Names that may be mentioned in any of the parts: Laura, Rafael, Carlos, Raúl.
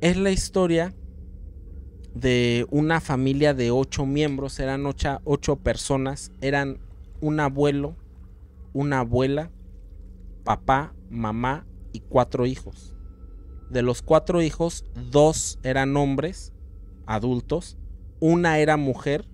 Es la historia de una familia de 8 miembros. Eran 8 personas. Eran un abuelo, una abuela, papá, mamá y 4 hijos. De los 4 hijos, 2 eran hombres adultos, una era mujer.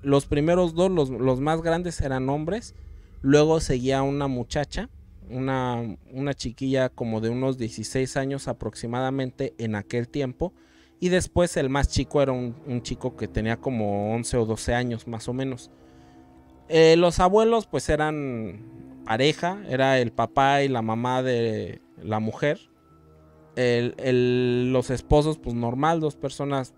Los primeros 2, los más grandes, eran hombres. Luego seguía una muchacha, una chiquilla como de unos 16 años aproximadamente en aquel tiempo. Y después el más chico era un chico que tenía como 11 o 12 años más o menos. Los abuelos pues eran pareja, era el papá y la mamá de la mujer. Los esposos pues normal, 2 personas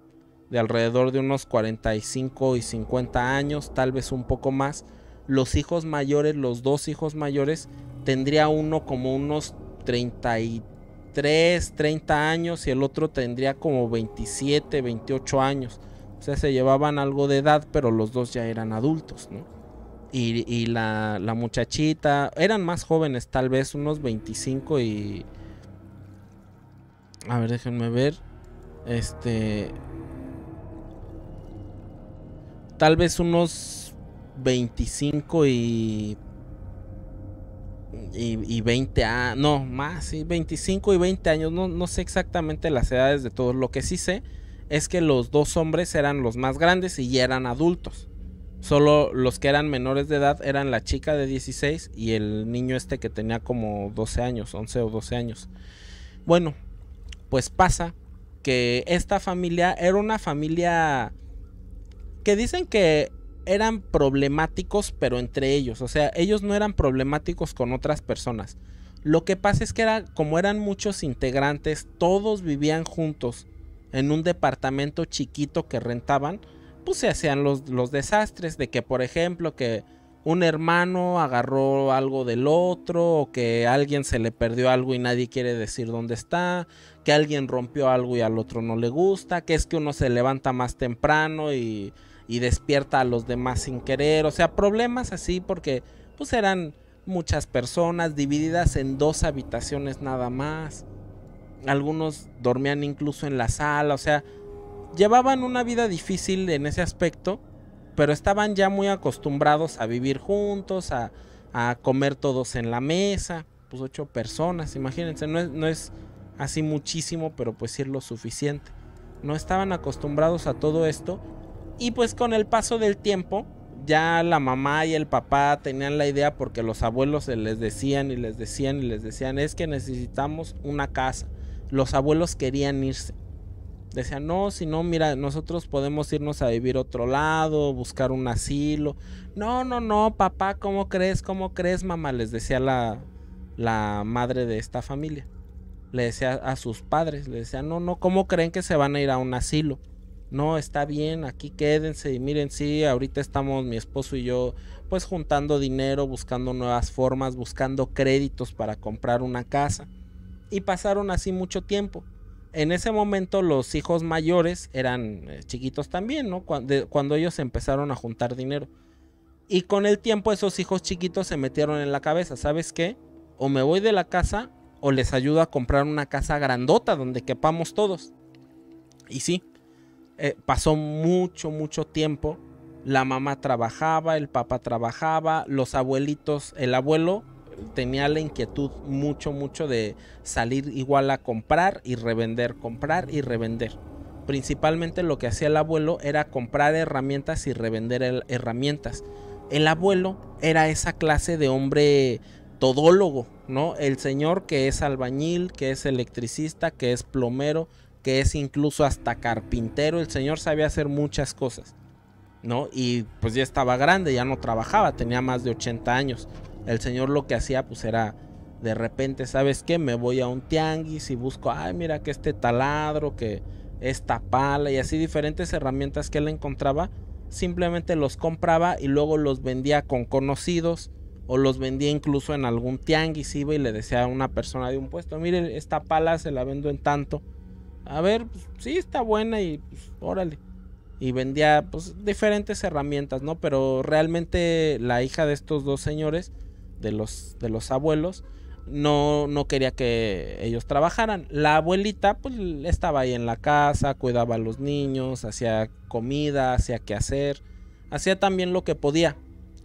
de alrededor de unos 45 y 50 años, tal vez un poco más. Los hijos mayores, los 2 hijos mayores, tendría uno como unos 33, 30 años y el otro tendría como 27, 28 años. O sea, se llevaban algo de edad, pero los 2 ya eran adultos, ¿no? Y la muchachita, eran más jóvenes, tal vez unos 25 y... A ver, déjenme ver. Tal vez unos 25 y 20 años, no, más, sí, 25 y 20 años, no sé exactamente las edades de todos. Lo que sí sé es que los 2 hombres eran los más grandes y ya eran adultos. Solo los que eran menores de edad eran la chica de 16 y el niño que tenía como 12 años, 11 o 12 años. Bueno, pues pasa que esta familia era una familia que dicen que eran problemáticos, pero entre ellos. O sea, ellos no eran problemáticos con otras personas. Lo que pasa es que como eran muchos integrantes, todos vivían juntos en un departamento chiquito que rentaban, pues se hacían los desastres de que, por ejemplo, que un hermano agarró algo del otro, o que a alguien se le perdió algo y nadie quiere decir dónde está, que alguien rompió algo y al otro no le gusta, que es que uno se levanta más temprano y despierta a los demás sin querer. O sea, problemas así, porque pues eran muchas personas divididas en 2 habitaciones nada más. Algunos dormían incluso en la sala. O sea, llevaban una vida difícil en ese aspecto, pero estaban ya muy acostumbrados a vivir juntos, a comer todos en la mesa. Pues 8 personas, imagínense, no es así muchísimo, pero pues sí es lo suficiente. No estaban acostumbrados a todo esto. Y pues con el paso del tiempo, ya la mamá y el papá tenían la idea, porque los abuelos se les decían y les decían y les decían, es que necesitamos una casa. Los abuelos querían irse. Decían, no, si no, mira, nosotros podemos irnos a vivir a otro lado, buscar un asilo. No, no, no, papá, ¿cómo crees? ¿Cómo crees, mamá? Les decía la madre de esta familia. Le decía a sus padres, le decía, no, no, ¿cómo creen que se van a ir a un asilo? No, está bien, aquí quédense. Y miren, sí, ahorita estamos mi esposo y yo pues juntando dinero, buscando nuevas formas, buscando créditos para comprar una casa. Y pasaron así mucho tiempo. En ese momento los hijos mayores eran chiquitos también, ¿no? Cuando ellos empezaron a juntar dinero. Y con el tiempo esos hijos chiquitos se metieron en la cabeza, ¿sabes qué? O me voy de la casa o les ayudo a comprar una casa grandota donde quepamos todos. Y sí, pasó mucho tiempo. La mamá trabajaba, el papá trabajaba, los abuelitos, el abuelo tenía la inquietud mucho de salir igual a comprar y revender, comprar y revender. Principalmente lo que hacía el abuelo era comprar herramientas y revender herramientas. El abuelo era esa clase de hombre todólogo, ¿no? El señor que es albañil, que es electricista, que es plomero, que es incluso hasta carpintero. El señor sabía hacer muchas cosas, ¿no? Y pues ya estaba grande, ya no trabajaba, tenía más de 80 años. El señor lo que hacía pues era, de repente, ¿sabes qué? Me voy a un tianguis y busco, ay, mira que este taladro, que esta pala, y así diferentes herramientas que él encontraba. Simplemente los compraba y luego los vendía con conocidos, o los vendía incluso en algún tianguis. Iba y le decía a una persona de un puesto, mire, esta pala se la vendo en tanto. A ver, pues, sí, está buena y pues, órale. Y vendía pues diferentes herramientas, ¿no? Pero realmente la hija de estos 2 señores, de los abuelos, No quería que ellos trabajaran. La abuelita pues estaba ahí en la casa, cuidaba a los niños, hacía comida, hacía quehacer, hacía también lo que podía.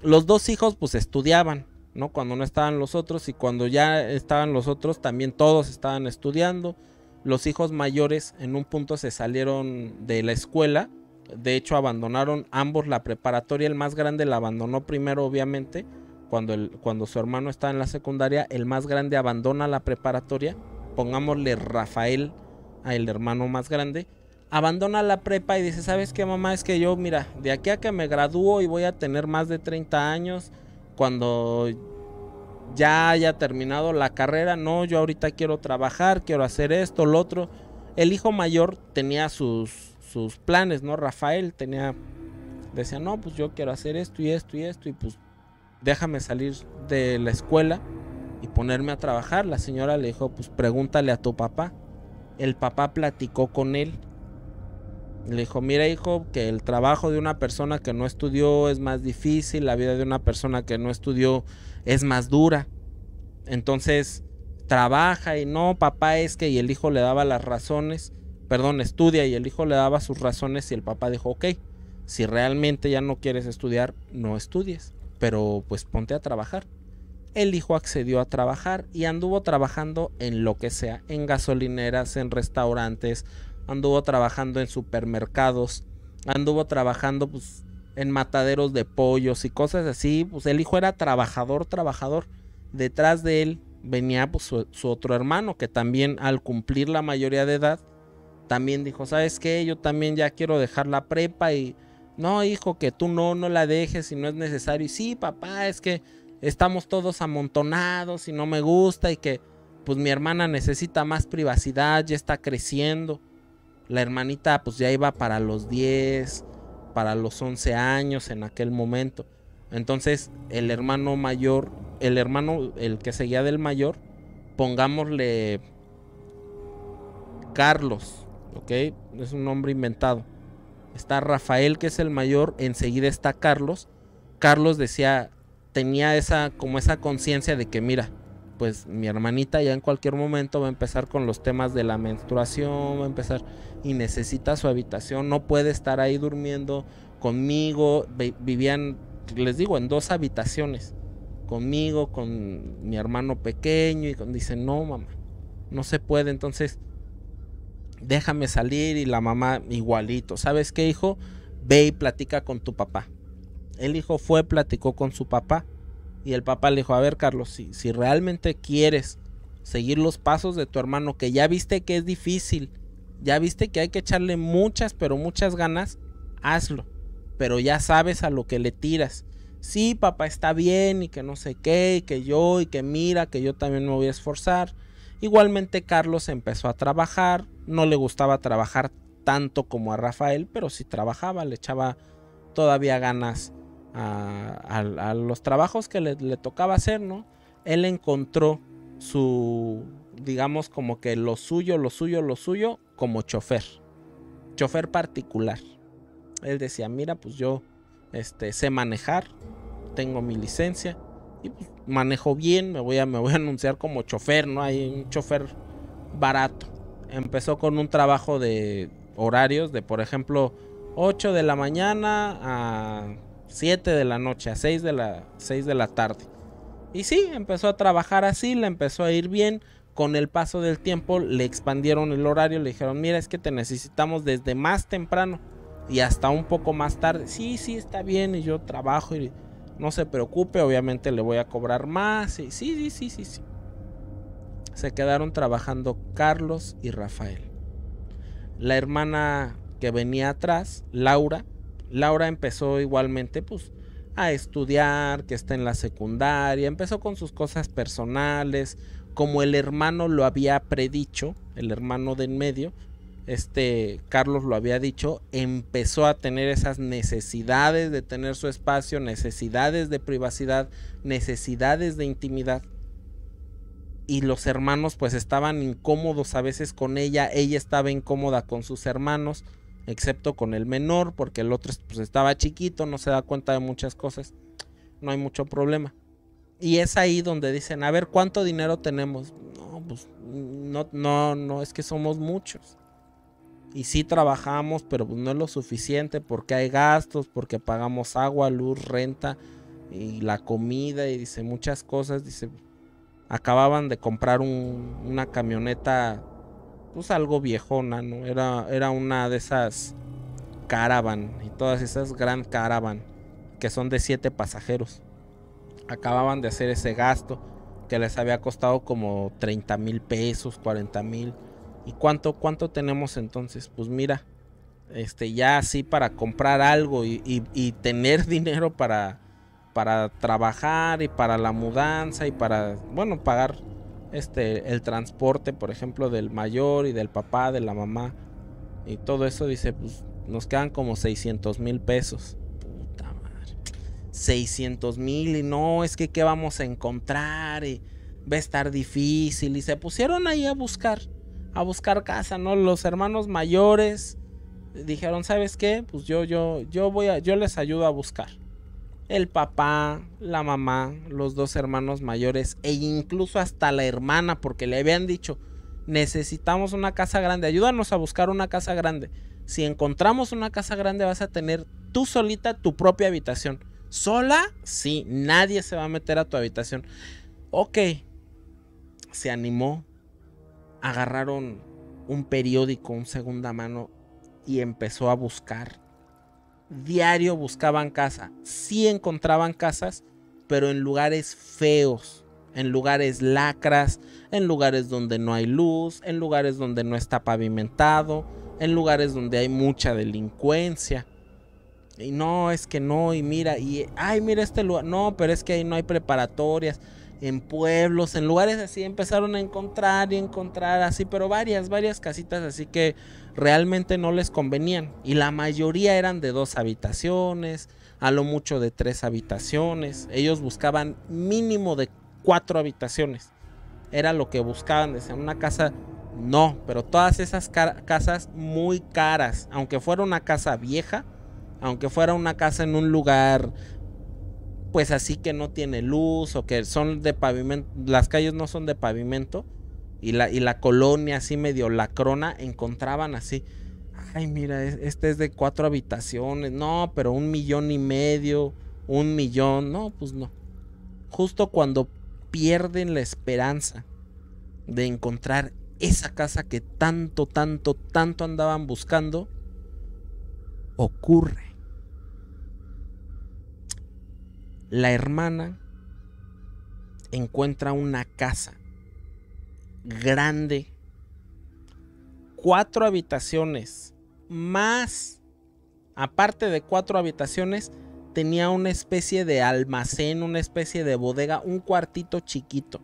Los dos hijos pues estudiaban, ¿no? Cuando no estaban los otros, y cuando ya estaban los otros también todos estaban estudiando. Los hijos mayores en un punto se salieron de la escuela, de hecho abandonaron ambos la preparatoria. El más grande la abandonó primero, obviamente. Cuando su hermano está en la secundaria, el más grande abandona la preparatoria. Pongámosle Rafael al hermano más grande. Abandona la prepa y dice: ¿sabes qué, mamá? Es que yo, mira, de aquí a que me gradúo y voy a tener más de 30 años, cuando ya haya terminado la carrera, no, yo ahorita quiero trabajar, quiero hacer esto, lo otro. El hijo mayor tenía sus planes, ¿no? Rafael decía: no, pues yo quiero hacer esto y esto y esto, y pues déjame salir de la escuela y ponerme a trabajar. La señora le dijo: pues pregúntale a tu papá. El papá platicó con él. Le dijo: mira, hijo, que el trabajo de una persona que no estudió es más difícil, la vida de una persona que no estudió es más dura. Entonces, trabaja. Y no, papá, es que... Y el hijo le daba las razones. Perdón, estudia. Y el hijo le daba sus razones, y el papá dijo: ok, si realmente ya no quieres estudiar, no estudies, pero pues ponte a trabajar. El hijo accedió a trabajar y anduvo trabajando en lo que sea, en gasolineras, en restaurantes, anduvo trabajando en supermercados, anduvo trabajando pues en mataderos de pollos y cosas así. Pues el hijo era trabajador. Detrás de él venía pues su otro hermano, que también al cumplir la mayoría de edad, también dijo: ¿sabes qué? Yo también ya quiero dejar la prepa. Y no, hijo, que tú no la dejes si no es necesario. Y sí, papá, es que estamos todos amontonados y no me gusta, y que pues mi hermana necesita más privacidad, ya está creciendo. La hermanita pues ya iba para los 10, para los 11 años en aquel momento. Entonces el hermano mayor, el que seguía del mayor, pongámosle Carlos, ¿ok? Es un nombre inventado. Está Rafael, que es el mayor, enseguida está Carlos. Carlos decía, tenía como esa conciencia de que: mira, pues mi hermanita ya en cualquier momento va a empezar con los temas de la menstruación, va a empezar y necesita su habitación, no puede estar ahí durmiendo conmigo. Vivían, les digo, en dos habitaciones, conmigo, con mi hermano pequeño, y dice: no, mamá, no se puede, entonces déjame salir. Y la mamá igualito: ¿sabes qué, hijo? Ve y platica con tu papá. El hijo fue, platicó con su papá, y el papá le dijo: a ver, Carlos, si realmente quieres seguir los pasos de tu hermano, que ya viste que es difícil, ya viste que hay que echarle muchas, pero muchas ganas, hazlo, pero ya sabes a lo que le tiras. Sí, papá, está bien, y que no sé qué, y que yo, y que mira, que yo también me voy a esforzar. Igualmente Carlos empezó a trabajar. No le gustaba trabajar tanto como a Rafael, pero sí trabajaba, le echaba todavía ganas a los trabajos que le tocaba hacer, ¿no? Él encontró su, digamos, como que lo suyo como chofer particular. Él decía: mira, pues yo sé manejar, tengo mi licencia y manejo bien, me voy a anunciar como chofer, ¿no? Hay un chofer barato. Empezó con un trabajo de horarios de, por ejemplo, 8 de la mañana a 7 de la noche, a 6 de la tarde. Y sí, empezó a trabajar así, le empezó a ir bien. Con el paso del tiempo le expandieron el horario, le dijeron: mira, es que te necesitamos desde más temprano y hasta un poco más tarde. Sí, está bien, y yo trabajo, y no se preocupe, obviamente le voy a cobrar más. Y sí. Se quedaron trabajando Carlos y Rafael. La hermana que venía atrás, Laura empezó igualmente pues a estudiar, que está en la secundaria, empezó con sus cosas personales, como el hermano lo había predicho, el hermano de en medio, Carlos lo había dicho, empezó a tener esas necesidades de tener su espacio, necesidades de privacidad, necesidades de intimidad. Y los hermanos pues estaban incómodos a veces con ella, ella estaba incómoda con sus hermanos, excepto con el menor, porque el otro pues estaba chiquito, no se da cuenta de muchas cosas, no hay mucho problema. Y es ahí donde dicen, a ver, ¿cuánto dinero tenemos? No, pues no, es que somos muchos. Y sí trabajamos, pero pues no es lo suficiente porque hay gastos, porque pagamos agua, luz, renta y la comida y dice muchas cosas. Dice, acababan de comprar una camioneta, pues algo viejona, ¿no? Era una de esas Caravan y todas esas Grand Caravan que son de 7 pasajeros. Acababan de hacer ese gasto que les había costado como 30,000 pesos, 40,000. ¿Y cuánto tenemos entonces? Pues mira, ya así para comprar algo y tener dinero para trabajar y para la mudanza y para, bueno, pagar el transporte, por ejemplo, del mayor y del papá, de la mamá y todo eso. Dice, pues nos quedan como 600,000 pesos. Puta madre, 600,000 y no, es que qué vamos a encontrar y va a estar difícil. Y se pusieron ahí a buscar casa, ¿no? Los hermanos mayores dijeron, ¿sabes qué? Pues yo les ayudo a buscar. El papá, la mamá, los dos hermanos mayores e incluso hasta la hermana, porque le habían dicho, necesitamos una casa grande, ayúdanos a buscar una casa grande. Si encontramos una casa grande vas a tener tú solita tu propia habitación. ¿Sola? Sí, nadie se va a meter a tu habitación. Ok, se animó. Agarraron un periódico, un segunda mano, y empezó a buscar. Diario buscaban casa. Sí encontraban casas, pero en lugares feos, en lugares lacras, en lugares donde no hay luz, en lugares donde no está pavimentado, en lugares donde hay mucha delincuencia. Y no, es que no, y mira, y ay, mira este lugar, no, pero es que ahí no hay preparatorias. En pueblos, en lugares así, empezaron a encontrar y encontrar así, pero varias casitas así que realmente no les convenían. Y la mayoría eran de 2 habitaciones, a lo mucho de 3 habitaciones. Ellos buscaban mínimo de 4 habitaciones. Era lo que buscaban, decían una casa, no, pero todas esas casas muy caras, aunque fuera una casa vieja, aunque fuera una casa en un lugar... pues así que no tiene luz o que son de pavimento, las calles no son de pavimento y la colonia así medio lacrona, encontraban así, ay mira, este es de 4 habitaciones, no, pero 1,500,000, 1,000,000, no, pues no. Justo cuando pierden la esperanza de encontrar esa casa que tanto andaban buscando, ocurre. La hermana encuentra una casa grande, 4 habitaciones, más, aparte de 4 habitaciones, tenía una especie de almacén, una especie de bodega, un cuartito chiquito,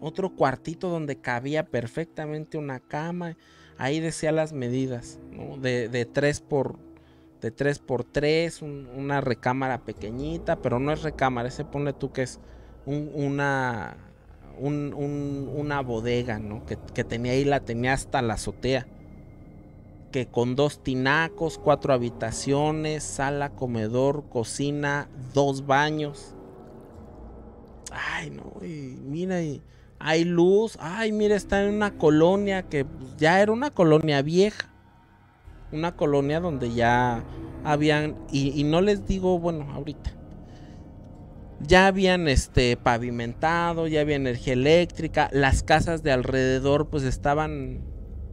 otro cuartito donde cabía perfectamente una cama. Ahí decía las medidas, ¿no? De 3 por 3, una recámara pequeñita, pero no es recámara, ese ponle tú que es una bodega, ¿no? Que tenía ahí, la tenía hasta la azotea, que con 2 tinacos, 4 habitaciones, sala, comedor, cocina, 2 baños. Ay, no, y mira, y hay luz, ay, mira, está en una colonia que ya era una colonia vieja. Una colonia donde ya habían, y no les digo, bueno, ahorita ya habían pavimentado, ya había energía eléctrica, las casas de alrededor pues estaban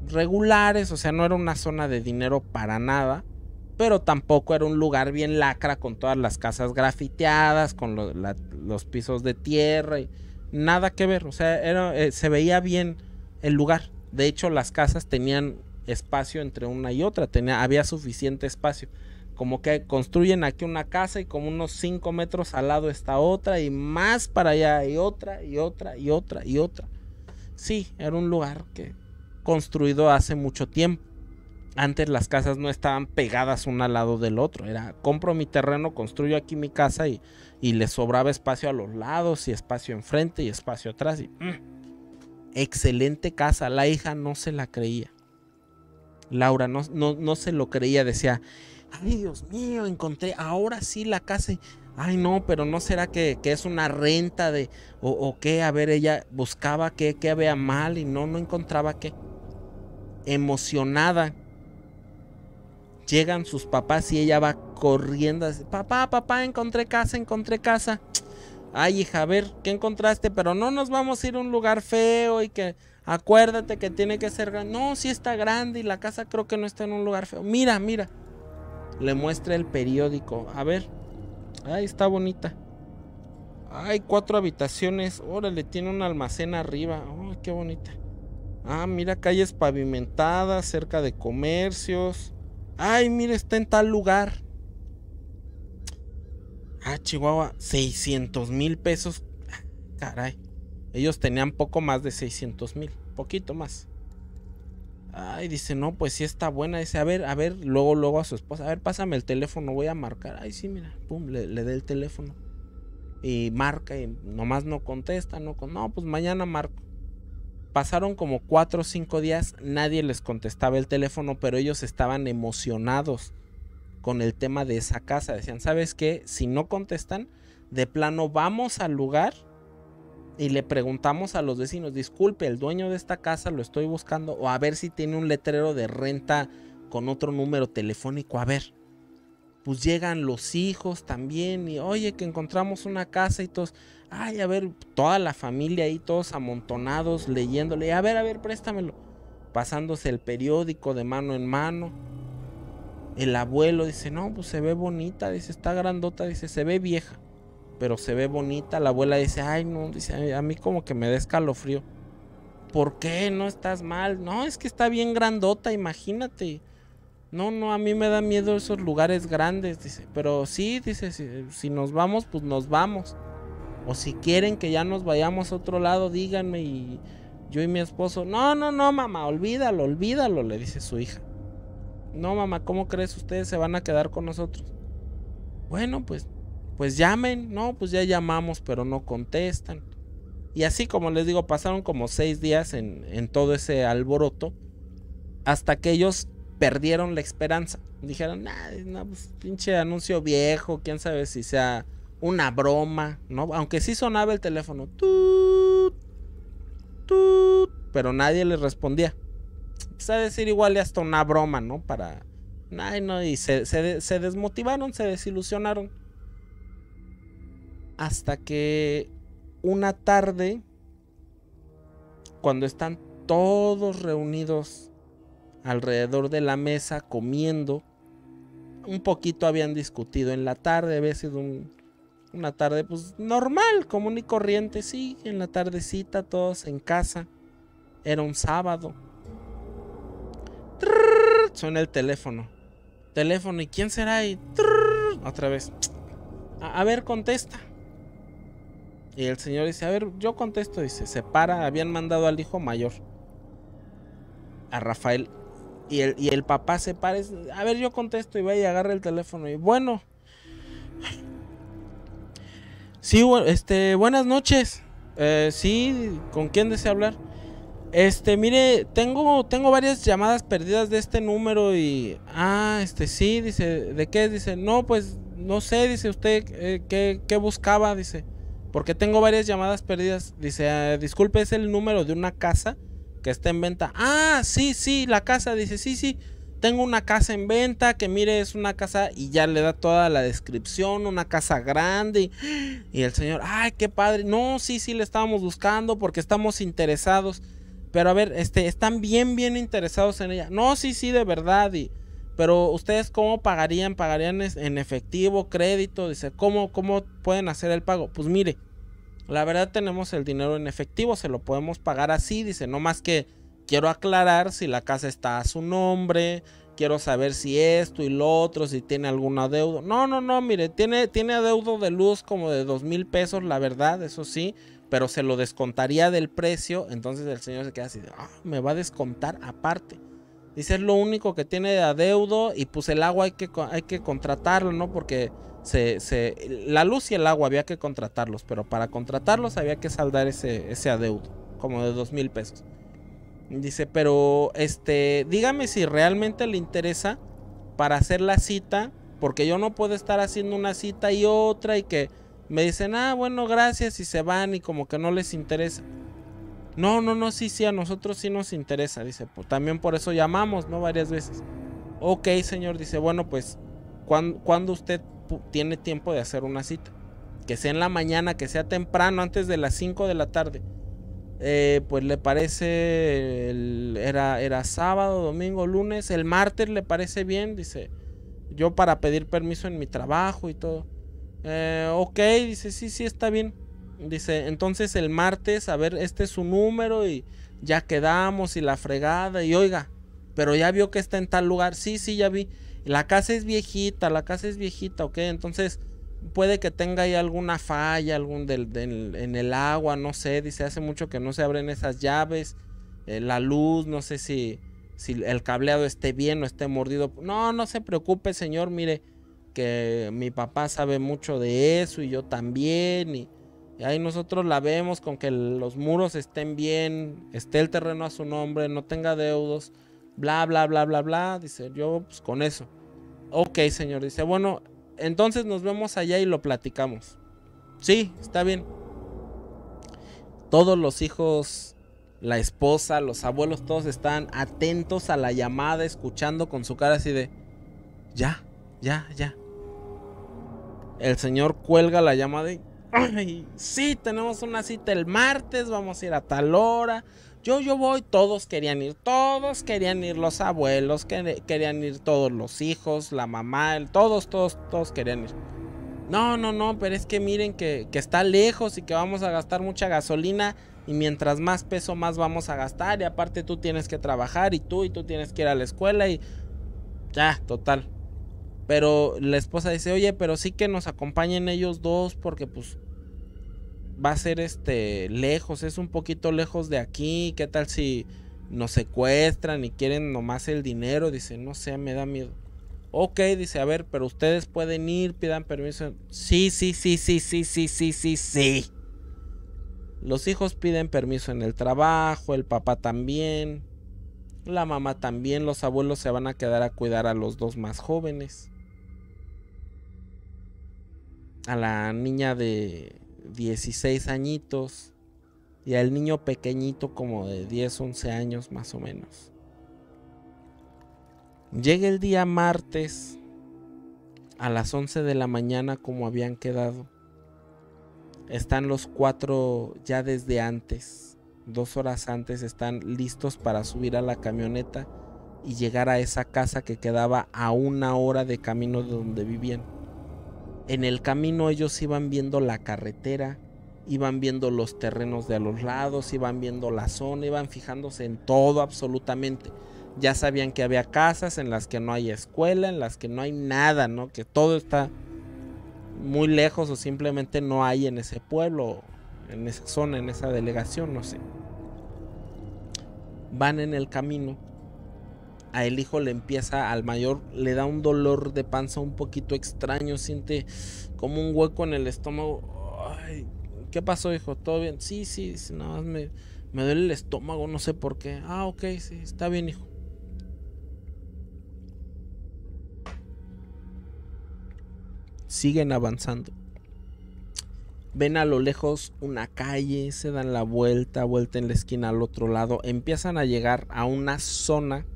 regulares, o sea, no era una zona de dinero para nada, pero tampoco era un lugar bien lacra con todas las casas grafiteadas, con los pisos de tierra, y nada que ver, o sea, se veía bien el lugar. De hecho, las casas tenían espacio entre una y otra, había suficiente espacio, como que construyen aquí una casa y como unos 5 metros al lado está otra y más para allá y otra y otra y otra y otra. Sí, era un lugar que construido hace mucho tiempo. Antes las casas no estaban pegadas una al lado del otro, era compro mi terreno, construyo aquí mi casa y le sobraba espacio a los lados y espacio enfrente y espacio atrás. Y, excelente casa. La hija no se la creía. Laura no se lo creía, decía, ay Dios mío, encontré ahora sí la casa, Ay, no, pero ¿no será que es una renta de o qué? A ver, ella buscaba que había mal y no encontraba qué. Emocionada, llegan sus papás y ella va corriendo. Papá, papá, encontré casa, encontré casa. Ay, hija, a ver, ¿qué encontraste? Pero no nos vamos a ir a un lugar feo y que... Acuérdate que tiene que ser grande. No, sí está grande y la casa creo que no está en un lugar feo. Mira, mira. Le muestra el periódico. A ver. Ay, está bonita. Ay, 4 habitaciones. Órale, tiene un almacén arriba. Ay, qué bonita. Ah, mira, calles pavimentadas, cerca de comercios. Ay, mira, está en tal lugar. Ah, Chihuahua, 600,000 pesos. Caray. Ellos tenían poco más de 600,000, poquito más. Ay, dice, no, pues sí está buena. Dice, a ver, luego, luego a su esposa. A ver, pásame el teléfono, voy a marcar. Ay, sí, mira, pum, le dé el teléfono. Y marca y nomás no contesta, no, pues mañana marco. Pasaron como 4 o 5 días, nadie les contestaba el teléfono, pero ellos estaban emocionados con el tema de esa casa. Decían, ¿sabes qué? Si no contestan, de plano vamos al lugar... Y le preguntamos a los vecinos, disculpe, el dueño de esta casa lo estoy buscando, o a ver si tiene un letrero de renta con otro número telefónico, a ver. Pues llegan los hijos también y oye, que encontramos una casa y todos, ay, a ver, toda la familia ahí, todos amontonados, leyéndole, a ver, préstamelo. Pasándose el periódico de mano en mano. El abuelo dice, no, pues se ve bonita, dice, está grandota, dice, se ve vieja, pero se ve bonita. La abuela dice, ay, no, dice, a mí como que me da escalofrío. ¿Por qué? No estás mal. No, es que está bien grandota, imagínate. No, no, a mí me da miedo esos lugares grandes, dice. Pero sí, dice, si nos vamos, pues nos vamos. O si quieren que ya nos vayamos a otro lado, díganme y yo y mi esposo. No, no, no, mamá, olvídalo, olvídalo, le dice su hija. No, mamá, ¿cómo crees? Ustedes se van a quedar con nosotros. Bueno, pues llamen, no, pues ya llamamos, pero no contestan. Y así, como les digo, pasaron como 6 días en todo ese alboroto, hasta que ellos perdieron la esperanza. Dijeron, nah, pues, pinche anuncio viejo, quién sabe si sea una broma, ¿no? Aunque sí sonaba el teléfono, tut, tut, pero nadie les respondía. Quizá decir igual y hasta una broma, ¿no? Para, ay, no, y se desmotivaron, se desilusionaron. Hasta que una tarde, cuando están todos reunidos alrededor de la mesa comiendo, un poquito habían discutido en la tarde, había sido una tarde pues normal, común y corriente, sí, en la tardecita todos en casa, era un sábado. ¡Trrr! Suena el teléfono, ¿y quién será? Y ¡trrr! Otra vez, a ver, contesta. Y el señor dice, a ver, yo contesto, dice, se para, habían mandado al hijo mayor, a Rafael, y el papá se para, dice, a ver, yo contesto, y va y agarra el teléfono, y bueno, sí, buenas noches, sí, ¿con quién desea hablar? Mire, tengo varias llamadas perdidas de este número, y, sí, dice, ¿de qué? Dice, no, pues, no sé, dice, usted, ¿qué buscaba? Dice, porque tengo varias llamadas perdidas. Dice, disculpe, es el número de una casa que está en venta. Ah, sí, la casa. Dice, sí, tengo una casa en venta, que mire, es una casa, y ya le da toda la descripción, una casa grande. Y el señor, ay, qué padre. No, sí, le estábamos buscando porque estamos interesados. Pero a ver, están bien interesados en ella. No, sí, de verdad. Pero ustedes, ¿cómo pagarían? ¿Pagarían en efectivo, crédito? Dice, ¿cómo pueden hacer el pago? Pues mire, la verdad tenemos el dinero en efectivo, se lo podemos pagar así. Dice, no más que quiero aclarar si la casa está a su nombre, quiero saber si esto y lo otro, si tiene algún adeudo. No, mire, tiene adeudo de luz como de 2,000 pesos, la verdad, eso sí, pero se lo descontaría del precio. Entonces el señor se queda así, me va a descontar aparte. Dice, es lo único que tiene de adeudo, y pues el agua hay que contratarlo, ¿no? Porque la luz y el agua había que contratarlos, pero para contratarlos había que saldar ese adeudo, como de 2,000 pesos. Dice, pero dígame si realmente le interesa para hacer la cita, porque yo no puedo estar haciendo una cita y otra y que me dicen, ah, bueno, gracias, y se van y como que no les interesa. No, no, no, sí, sí, a nosotros sí nos interesa, dice, pues también por eso llamamos, ¿no? Varias veces. Ok, señor, dice, bueno, pues, ¿cuándo usted tiene tiempo de hacer una cita? Que sea en la mañana, que sea temprano, antes de las 5 de la tarde. Pues le parece, era sábado, domingo, lunes, el martes le parece bien, dice, yo para pedir permiso en mi trabajo y todo. Ok, dice, sí, sí, está bien. Dice, entonces el martes, a ver, este es su número y ya quedamos y la fregada. Y oiga, pero ya vio que está en tal lugar. Sí, sí, ya vi. La casa es viejita, ok. Entonces puede que tenga ahí alguna falla, en el agua, no sé. Dice, hace mucho que no se abren esas llaves. La luz, no sé si el cableado esté bien o esté mordido. No, no se preocupe, señor, mire, que mi papá sabe mucho de eso y yo también. Y ahí nosotros la vemos con que los muros estén bien, esté el terreno a su nombre, no tenga deudos, bla, bla, bla, bla, bla. Dice, yo pues con eso. Ok, señor, dice, bueno, entonces nos vemos allá y lo platicamos. Sí, está bien. Todos los hijos, la esposa, los abuelos, todos están atentos a la llamada, escuchando con su cara así de, ya, ya, ya. El señor cuelga la llamada y, ay, sí, tenemos una cita el martes, vamos a ir a tal hora. Yo voy, todos querían ir, los abuelos, querían ir todos los hijos, la mamá, todos querían ir. No, no, no, pero es que miren que está lejos y que vamos a gastar mucha gasolina y mientras más peso más vamos a gastar y aparte tú tienes que trabajar y tú tienes que ir a la escuela y ya, total. Pero la esposa dice, oye, pero sí que nos acompañen ellos dos porque pues va a ser lejos, es un poquito lejos de aquí, ¿qué tal si nos secuestran y quieren nomás el dinero? Dice, no sé, me da miedo. Ok, dice, a ver, pero ustedes pueden ir, pidan permiso. Sí. Los hijos piden permiso en el trabajo, el papá también, la mamá también, los abuelos se van a quedar a cuidar a los dos más jóvenes. A la niña de 16 añitos y al niño pequeñito como de 10, 11 años más o menos. Llega el día martes a las 11 de la mañana como habían quedado. Están los cuatro ya desde antes. 2 horas antes están listos para subir a la camioneta y llegar a esa casa que quedaba a 1 hora de camino de donde vivían. En el camino ellos iban viendo la carretera, iban viendo los terrenos de a los lados, iban viendo la zona, iban fijándose en todo absolutamente. Ya sabían que había casas en las que no hay escuela, en las que no hay nada, ¿no? Que todo está muy lejos o simplemente no hay en ese pueblo, en esa zona, en esa delegación, no sé. Van en el camino. A el hijo le empieza, al mayor le da un dolor de panza un poquito extraño, siente como un hueco en el estómago. Ay, ¿qué pasó, hijo? ¿Todo bien? Sí, nada más me duele el estómago, no sé por qué. Ah, ok, sí, está bien, hijo. Siguen avanzando. Ven a lo lejos una calle, se dan la vuelta en la esquina al otro lado. Empiezan a llegar a una zona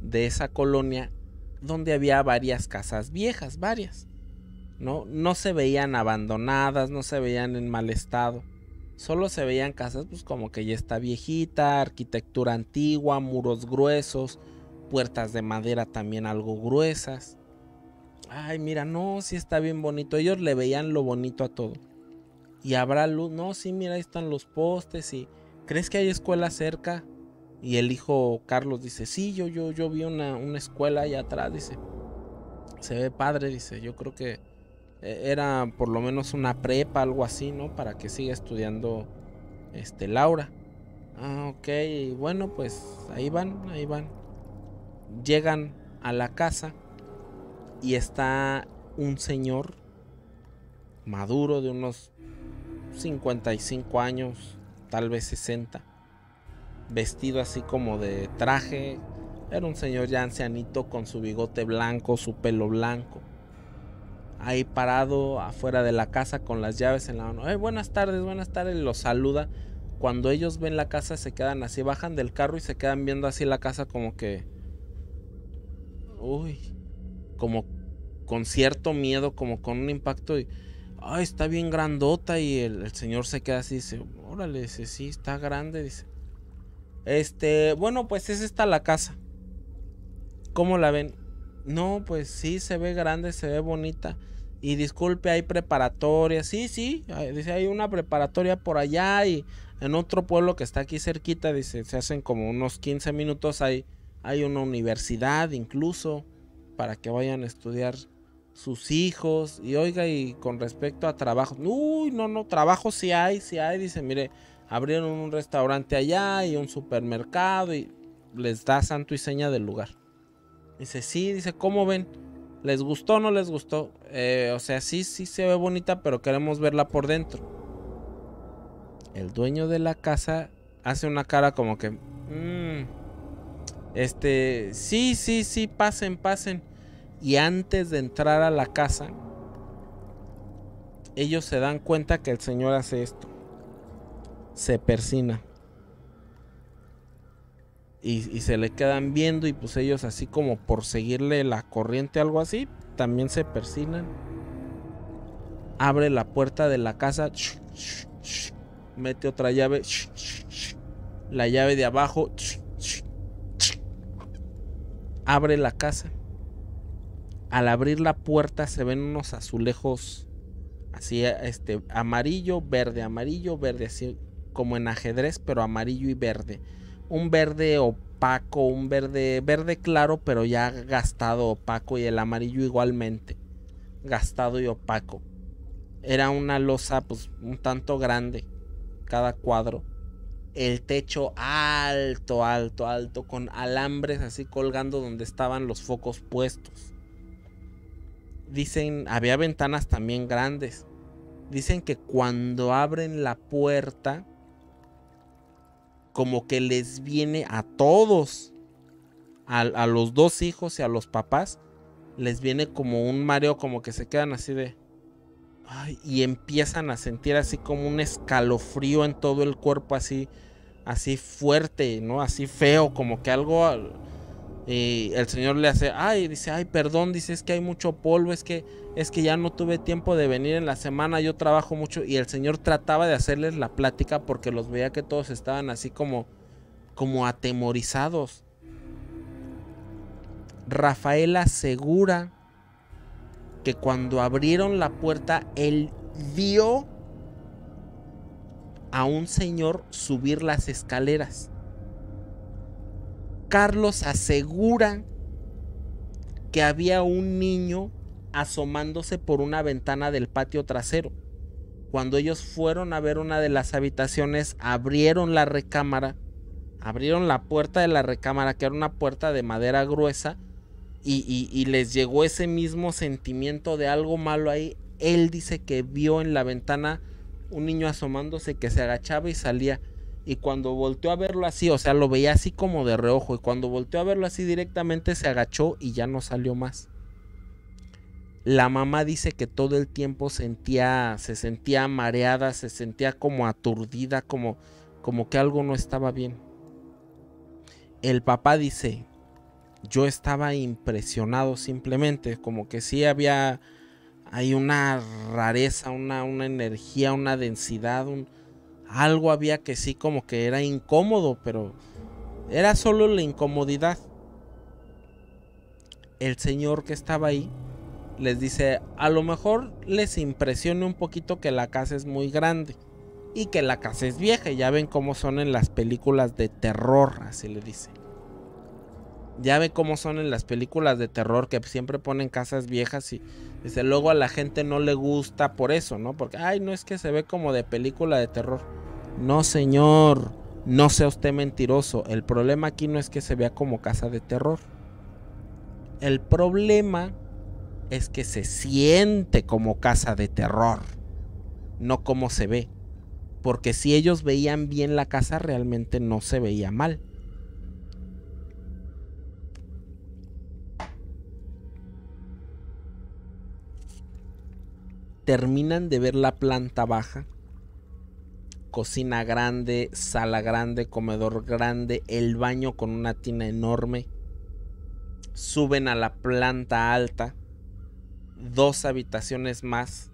de esa colonia donde había varias casas viejas, ¿no? No se veían abandonadas, no se veían en mal estado. Solo se veían casas pues como que ya está viejita, arquitectura antigua, muros gruesos, puertas de madera también algo gruesas. Ay, mira, no, sí está bien bonito. Ellos le veían lo bonito a todo. Y habrá luz, no, sí, mira, ahí están los postes y ¿crees que hay escuela cerca? Y el hijo Carlos dice, sí, yo vi una escuela allá atrás, dice, se ve padre, dice, yo creo que era por lo menos una prepa, algo así, ¿no? Para que siga estudiando Laura. Ah, ok, bueno, pues ahí van. Llegan a la casa y está un señor maduro de unos 55 años, tal vez 60, vestido así como de traje. Era un señor ya ancianito con su bigote blanco, su pelo blanco. ahí parado afuera de la casa con las llaves en la mano. Buenas tardes, los saluda. Cuando ellos ven la casa se quedan así, bajan del carro y se quedan viendo así la casa como que... Uy, como con cierto miedo, como con un impacto y... Ay, está bien grandota. Y el señor se queda así, dice, órale, dice, sí, está grande, dice. Bueno, pues es esta la casa. ¿Cómo la ven? No, pues sí, se ve grande, se ve bonita. Y disculpe, hay preparatoria. Sí, sí, dice, hay una preparatoria por allá y en otro pueblo que está aquí cerquita, dice, se hacen como unos 15 minutos. Hay una universidad incluso para que vayan a estudiar sus hijos. Y oiga, y con respecto a trabajo, uy, no, trabajo sí hay, dice, mire, abrieron un restaurante allá y un supermercado y les da santo y seña del lugar. Dice, sí, dice, ¿cómo ven? ¿Les gustó o no les gustó? O sea, sí se ve bonita, pero queremos verla por dentro. El dueño de la casa hace una cara como que... sí, pasen. Y antes de entrar a la casa, ellos se dan cuenta que el señor hace esto. Se persina. Y se le quedan viendo y pues ellos así como por seguirle la corriente, algo así, también se persinan. Abre la puerta de la casa. Mete otra llave. La llave de abajo. Abre la casa. Al abrir la puerta se ven unos azulejos así, amarillo, verde, así como en ajedrez, pero amarillo y verde. Un verde opaco, un verde claro, pero ya gastado, opaco, y el amarillo igualmente, gastado y opaco. Era una losa pues un tanto grande, cada cuadro. El techo alto, con alambres así colgando donde estaban los focos puestos. Dicen, había ventanas también grandes. Dicen que cuando abren la puerta, como que les viene a todos, a los dos hijos y a los papás, les viene como un mareo, como que se quedan así de... Ay, y empiezan a sentir así como un escalofrío en todo el cuerpo, así fuerte, ¿no? Así feo, como que algo... Y el señor le hace, dice, perdón, dice, es que hay mucho polvo, es que ya no tuve tiempo de venir en la semana, yo trabajo mucho. Y el señor trataba de hacerles la plática porque los veía que todos estaban así como atemorizados. Rafael asegura que cuando abrieron la puerta, él vio a un señor subir las escaleras. Carlos asegura que había un niño asomándose por una ventana del patio trasero. Cuando ellos fueron a ver una de las habitaciones, abrieron la recámara, abrieron la puerta de la recámara, que era una puerta de madera gruesa, y les llegó ese mismo sentimiento de algo malo ahí. Él dice que vio en la ventana un niño asomándose, que se agachaba y salía. Y cuando volteó a verlo así, o sea, lo veía así como de reojo, y cuando volteó a verlo así directamente se agachó y ya no salió más. La mamá dice que todo el tiempo se sentía mareada, se sentía como aturdida, como que algo no estaba bien. El papá dice, yo estaba impresionado simplemente, como que sí había, hay una rareza, una energía, una densidad, algo había que sí, como que era incómodo, pero era solo la incomodidad. El señor que estaba ahí les dice, a lo mejor les impresione un poquito que la casa es muy grande y que la casa es vieja. Ya ven cómo son en las películas de terror, así le dice. Ya ven cómo son en las películas de terror, que siempre ponen casas viejas y desde luego a la gente no le gusta por eso, ¿no? Porque, no es que se ve como de película de terror. No, señor, no sea usted mentiroso. El problema aquí no es que se vea como casa de terror. El problema es que se siente como casa de terror, no como se ve. Porque si ellos veían bien la casa, realmente no se veía mal. terminan de ver la planta baja, cocina grande, sala grande, comedor grande, el baño con una tina enorme. Suben a la planta alta, dos habitaciones más.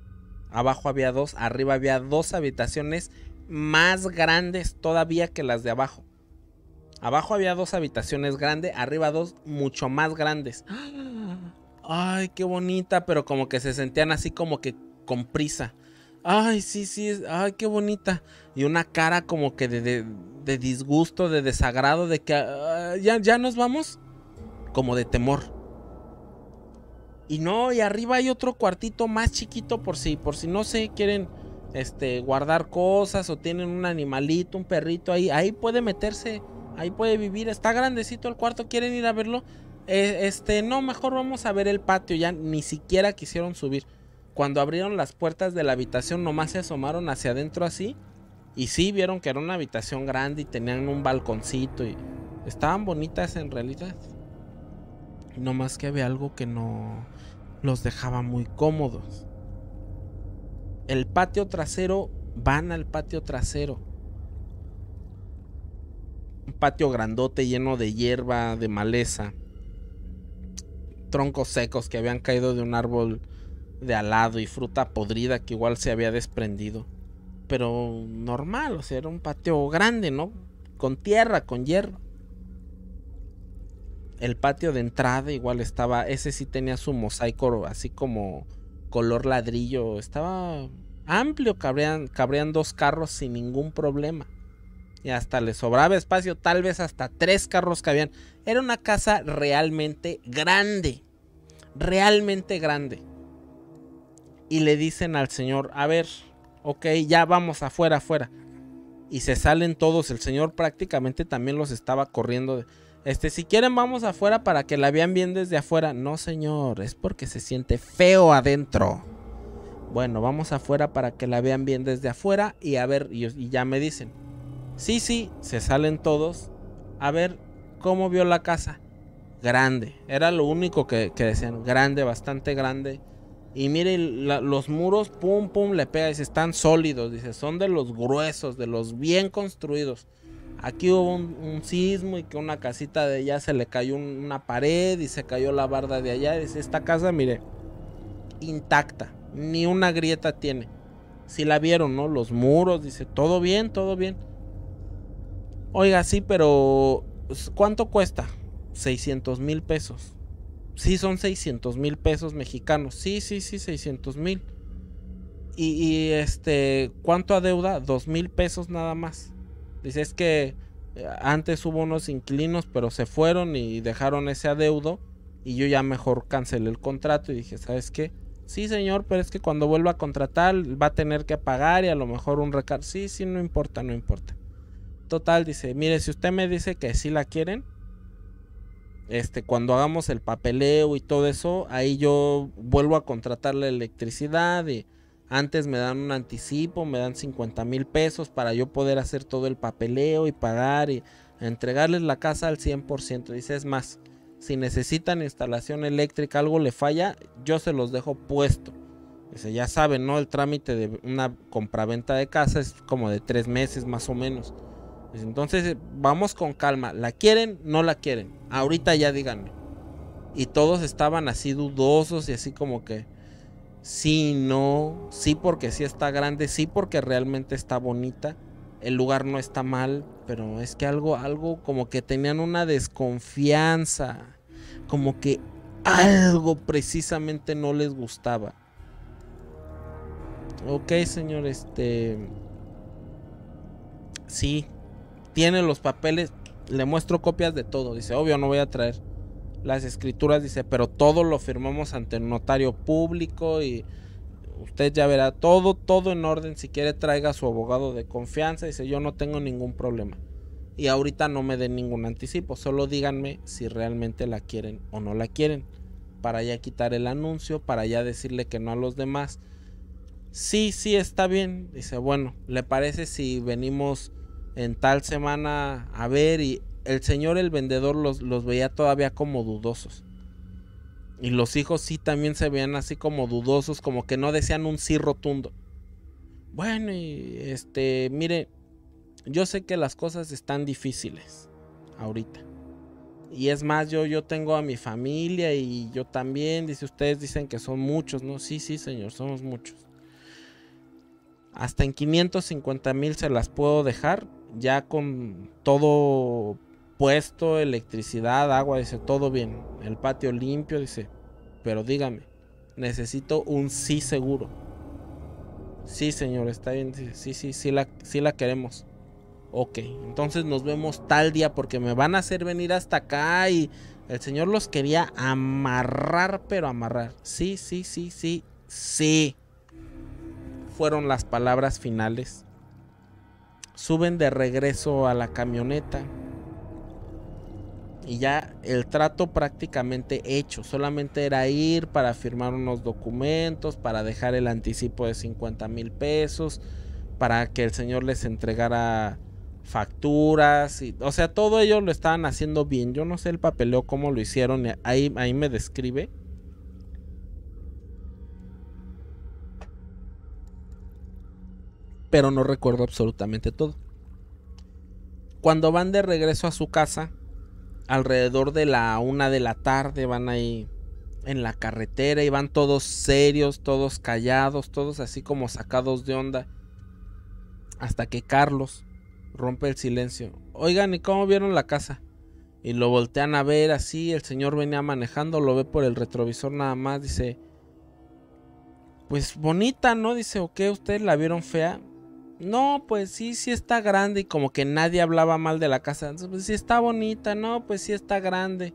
Abajo había dos, arriba había dos habitaciones más grandes todavía que las de abajo. Abajo había dos habitaciones grandes, arriba dos mucho más grandes. Ay, qué bonita, pero como que se sentían así como que con prisa. Ay, sí, ay, qué bonita. Y una cara como que de disgusto, de desagrado, de que ya nos vamos, como de temor. Y no, y arriba hay otro cuartito más chiquito por si no se quieren guardar cosas o tienen un animalito, un perrito ahí puede meterse, ahí puede vivir, está grandecito el cuarto, ¿quieren ir a verlo? No, mejor vamos a ver el patio. Ya ni siquiera quisieron subir. Cuando abrieron las puertas de la habitación nomás se asomaron hacia adentro así y sí vieron que era una habitación grande y tenían un balconcito y estaban bonitas en realidad. No más que había algo que no los dejaba muy cómodos. El patio trasero, van al patio trasero. Un patio grandote lleno de hierba, de maleza. Troncos secos que habían caído de un árbol de al lado y fruta podrida que igual se había desprendido. Pero normal, o sea, era un patio grande, ¿no? Con tierra, con hierba. El patio de entrada igual estaba, ese sí tenía su mosaico así como color ladrillo, estaba amplio, cabrían dos carros sin ningún problema. Y hasta le sobraba espacio, tal vez hasta tres carros cabían. Era una casa realmente grande, realmente grande. Y le dicen al señor, a ver, ok, ya vamos afuera. Y se salen todos, el señor prácticamente también los estaba corriendo de... si quieren vamos afuera para que la vean bien desde afuera. No, señor, es porque se siente feo adentro. Bueno, vamos afuera para que la vean bien desde afuera. Y a ver, y ya me dicen. Sí, se salen todos. A ver, ¿cómo vio la casa? Grande, era lo único que decían. Grande, bastante grande. Y mire, los muros, pum, le pega. Dice, están sólidos, dice, son de los gruesos, de los bien construidos. Aquí hubo un sismo y que una casita de allá se le cayó una pared y se cayó la barda de allá. Dice, esta casa, mire, intacta, ni una grieta tiene. Si la vieron, ¿no? Los muros, dice, todo bien, todo bien. Oiga, sí, pero ¿cuánto cuesta? 600,000 pesos. Sí, son 600,000 pesos mexicanos. Sí, 600,000. Y ¿cuánto adeuda? 2,000 pesos nada más. Dice, es que antes hubo unos inquilinos, pero se fueron y dejaron ese adeudo. Y yo ya mejor cancelé el contrato y dije, ¿sabes qué? Sí, señor, pero es que cuando vuelva a contratar va a tener que pagar y a lo mejor un recargo. Sí, no importa. Total, dice, mire, si usted me dice que sí la quieren, cuando hagamos el papeleo y todo eso, ahí yo vuelvo a contratar la electricidad y... Antes me dan un anticipo, me dan 50,000 pesos para yo poder hacer todo el papeleo y pagar y entregarles la casa al 100%. Dice, es más, si necesitan instalación eléctrica, algo le falla, yo se los dejo puesto. Dice, ya saben, ¿no? El trámite de una compraventa de casa es como de 3 meses más o menos. Dice, entonces, vamos con calma. ¿La quieren? ¿No la quieren? Ahorita ya díganme. Y todos estaban así dudosos y así como que... Sí, no, sí porque sí está grande, sí porque realmente está bonita, el lugar no está mal, pero es que algo como que tenían una desconfianza, como que algo precisamente no les gustaba. Ok, señor, sí, tiene los papeles, le muestro copias de todo, dice, obvio no voy a traer las escrituras, dice, pero todo lo firmamos ante el notario público y usted ya verá todo en orden, si quiere traiga a su abogado de confianza, dice, yo no tengo ningún problema y ahorita no me den ningún anticipo, solo díganme si realmente la quieren o no la quieren, para ya quitar el anuncio, para ya decirle que no a los demás. Sí, está bien, dice, bueno, ¿le parece si venimos en tal semana a ver? Y el señor, el vendedor, los veía todavía como dudosos. Y los hijos sí también se veían así como dudosos, como que no decían un sí rotundo. Bueno, y mire, yo sé que las cosas están difíciles ahorita. Y es más, yo tengo a mi familia y yo también. Dice, ustedes dicen que son muchos, ¿no? Sí, sí, señor, somos muchos. Hasta en 550 mil se las puedo dejar, ya con todo puesto, electricidad, agua, dice, todo bien. El patio limpio, dice, pero dígame, necesito un sí seguro. Sí, señor, está bien, dice, sí, sí, sí la queremos. Ok, entonces nos vemos tal día porque me van a hacer venir hasta acá y el señor los quería amarrar, pero amarrar. Sí, sí, sí, sí, sí. Fueron las palabras finales. Suben de regreso a la camioneta y ya el trato prácticamente hecho. Solamente era ir para firmar unos documentos, para dejar el anticipo de 50,000 pesos, para que el señor les entregara facturas, y, o sea, todo ello lo estaban haciendo bien. Yo no sé el papeleo cómo lo hicieron, ahí me describe. Pero no recuerdo absolutamente todo. Cuando van de regreso a su casa, alrededor de la 1 de la tarde, van ahí en la carretera y van todos serios, todos callados, todos así como sacados de onda. Hasta que Carlos rompe el silencio. Oigan, ¿y cómo vieron la casa? Y lo voltean a ver así. El señor venía manejando, lo ve por el retrovisor nada más. Dice, pues bonita, ¿no? Dice, ¿o qué? ¿Ustedes la vieron fea? No, pues sí, sí está grande. Y como que nadie hablaba mal de la casa. Entonces, pues sí está bonita, no, pues sí está grande.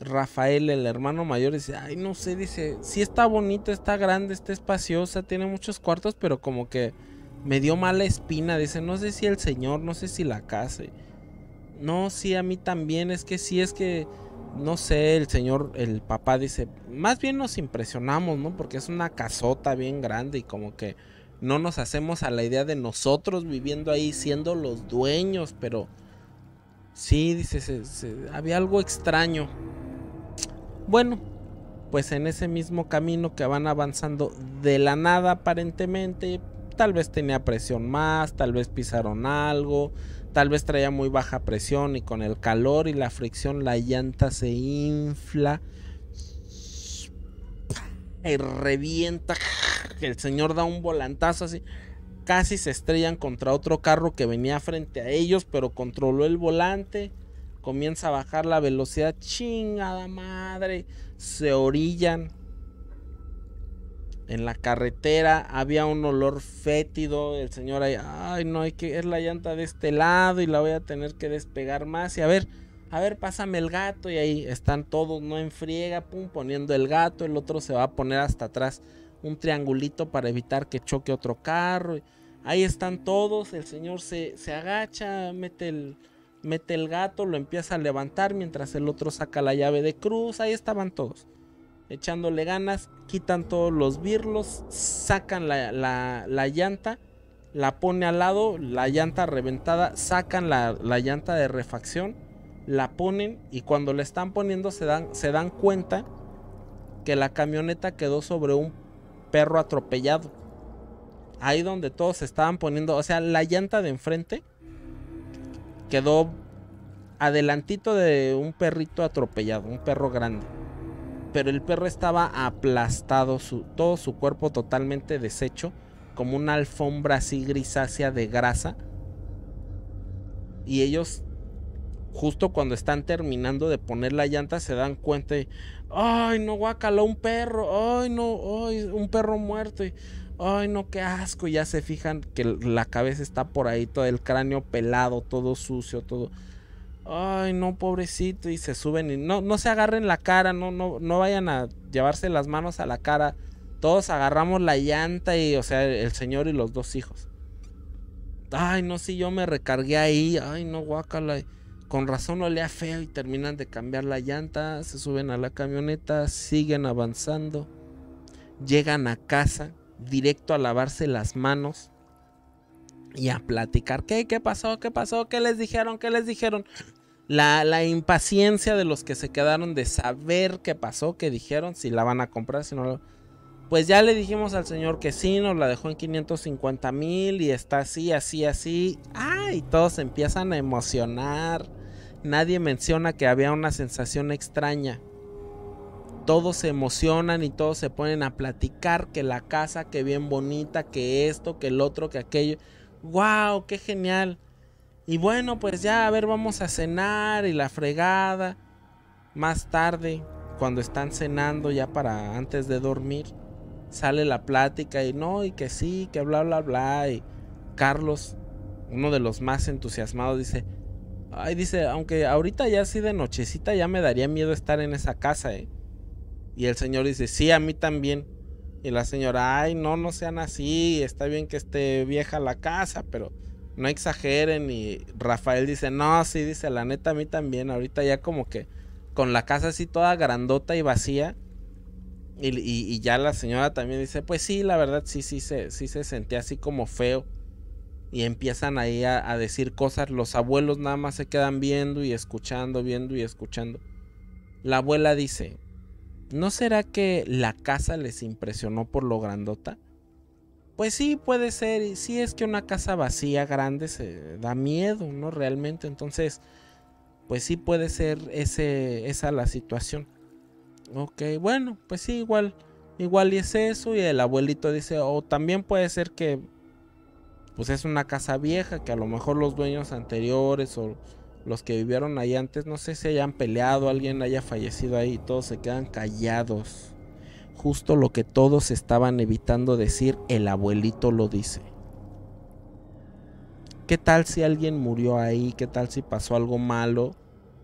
Rafael, el hermano mayor, dice, ay, no sé, dice, sí está bonita, está grande, está espaciosa, tiene muchos cuartos, pero como que me dio mala espina, dice, no sé si el señor, no sé si la casa. No, sí, a mí también, es que sí, es que, no sé, el señor, el papá dice, más bien nos impresionamos, ¿no? Porque es una casota bien grande y como que no nos hacemos a la idea de nosotros viviendo ahí, siendo los dueños, pero sí, dice, había algo extraño. Bueno, pues en ese mismo camino que van avanzando de la nada aparentemente, tal vez tenía presión más, tal vez pisaron algo, tal vez traía muy baja presión y con el calor y la fricción la llanta se infla y revienta. El señor da un volantazo así, casi se estrellan contra otro carro que venía frente a ellos, pero controló el volante, comienza a bajar la velocidad, chingada madre, se orillan. En la carretera había un olor fétido. El señor ahí, ay, no, hay que, es la llanta de este lado y la voy a tener que despegar más. Y a ver, pásame el gato. Y ahí están todos, no en friega, pum, poniendo el gato. El otro se va a poner hasta atrás un triangulito para evitar que choque otro carro. Ahí están todos. El señor se agacha, mete el gato, lo empieza a levantar mientras el otro saca la llave de cruz. Ahí estaban todos echándole ganas, quitan todos los birlos, sacan la llanta, la pone al lado, la llanta reventada, sacan la llanta de refacción, la ponen y cuando la están poniendo se dan cuenta que la camioneta quedó sobre un perro atropellado. Ahí donde todos se estaban poniendo, o sea, la llanta de enfrente quedó adelantito de un perrito atropellado, un perro grande. Pero el perro estaba aplastado, todo su cuerpo totalmente deshecho, como una alfombra así grisácea de grasa. Y ellos, justo cuando están terminando de poner la llanta, se dan cuenta y, ¡ay, no, guácala, un perro! ¡Ay, no, ay, un perro muerto! Y, ¡ay, no, qué asco! Y ya se fijan que la cabeza está por ahí, todo el cráneo pelado, todo sucio, todo... Ay, no, pobrecito, y se suben y no se agarren la cara, no vayan a llevarse las manos a la cara. Todos agarramos la llanta y, o sea, el señor y los dos hijos. Ay, no, si yo me recargué ahí, ay, no, guácala. Con razón olía feo y terminan de cambiar la llanta, se suben a la camioneta, siguen avanzando. Llegan a casa, directo a lavarse las manos y a platicar. ¿Qué pasó? ¿Qué pasó? ¿Qué les dijeron? La impaciencia de los que se quedaron de saber qué pasó, que dijeron si la van a comprar, si no la... Pues ya le dijimos al señor que sí, nos la dejó en 550,000 y está así, así, así. Ah, y todos empiezan a emocionar. Nadie menciona que había una sensación extraña. Todos se emocionan y todos se ponen a platicar que la casa, que bien bonita, que esto, que el otro, que aquello. ¡Wow! ¡Qué genial! Y bueno, pues ya, a ver, vamos a cenar y la fregada. Más tarde, cuando están cenando ya para antes de dormir, sale la plática y no, y que sí, que bla, bla, bla. Y Carlos, uno de los más entusiasmados, dice... Ay, dice, aunque ahorita ya así de nochecita ya me daría miedo estar en esa casa, ¿eh? Y el señor dice, sí, a mí también. Y la señora, ay, no, no sean así, está bien que esté vieja la casa, pero no exageren. Y Rafael dice, no, sí, dice, la neta, a mí también. Ahorita ya como que con la casa así toda grandota y vacía. Y ya la señora también dice, pues sí, la verdad, sí se sentía así como feo. Y empiezan ahí a decir cosas. Los abuelos nada más se quedan viendo y escuchando, viendo y escuchando. La abuela dice, ¿no será que la casa les impresionó por lo grandota? Pues sí, puede ser. Y sí, es que una casa vacía, grande, se da miedo, ¿no? Realmente. Entonces, pues sí puede ser esa la situación. Ok, bueno, pues sí, igual y es eso. Y el abuelito dice, o también puede ser que pues es una casa vieja, que a lo mejor los dueños anteriores o los que vivieron ahí antes, no sé si hayan peleado, alguien haya fallecido ahí y todos se quedan callados. Justo lo que todos estaban evitando decir, el abuelito lo dice. ¿Qué tal si alguien murió ahí? ¿Qué tal si pasó algo malo?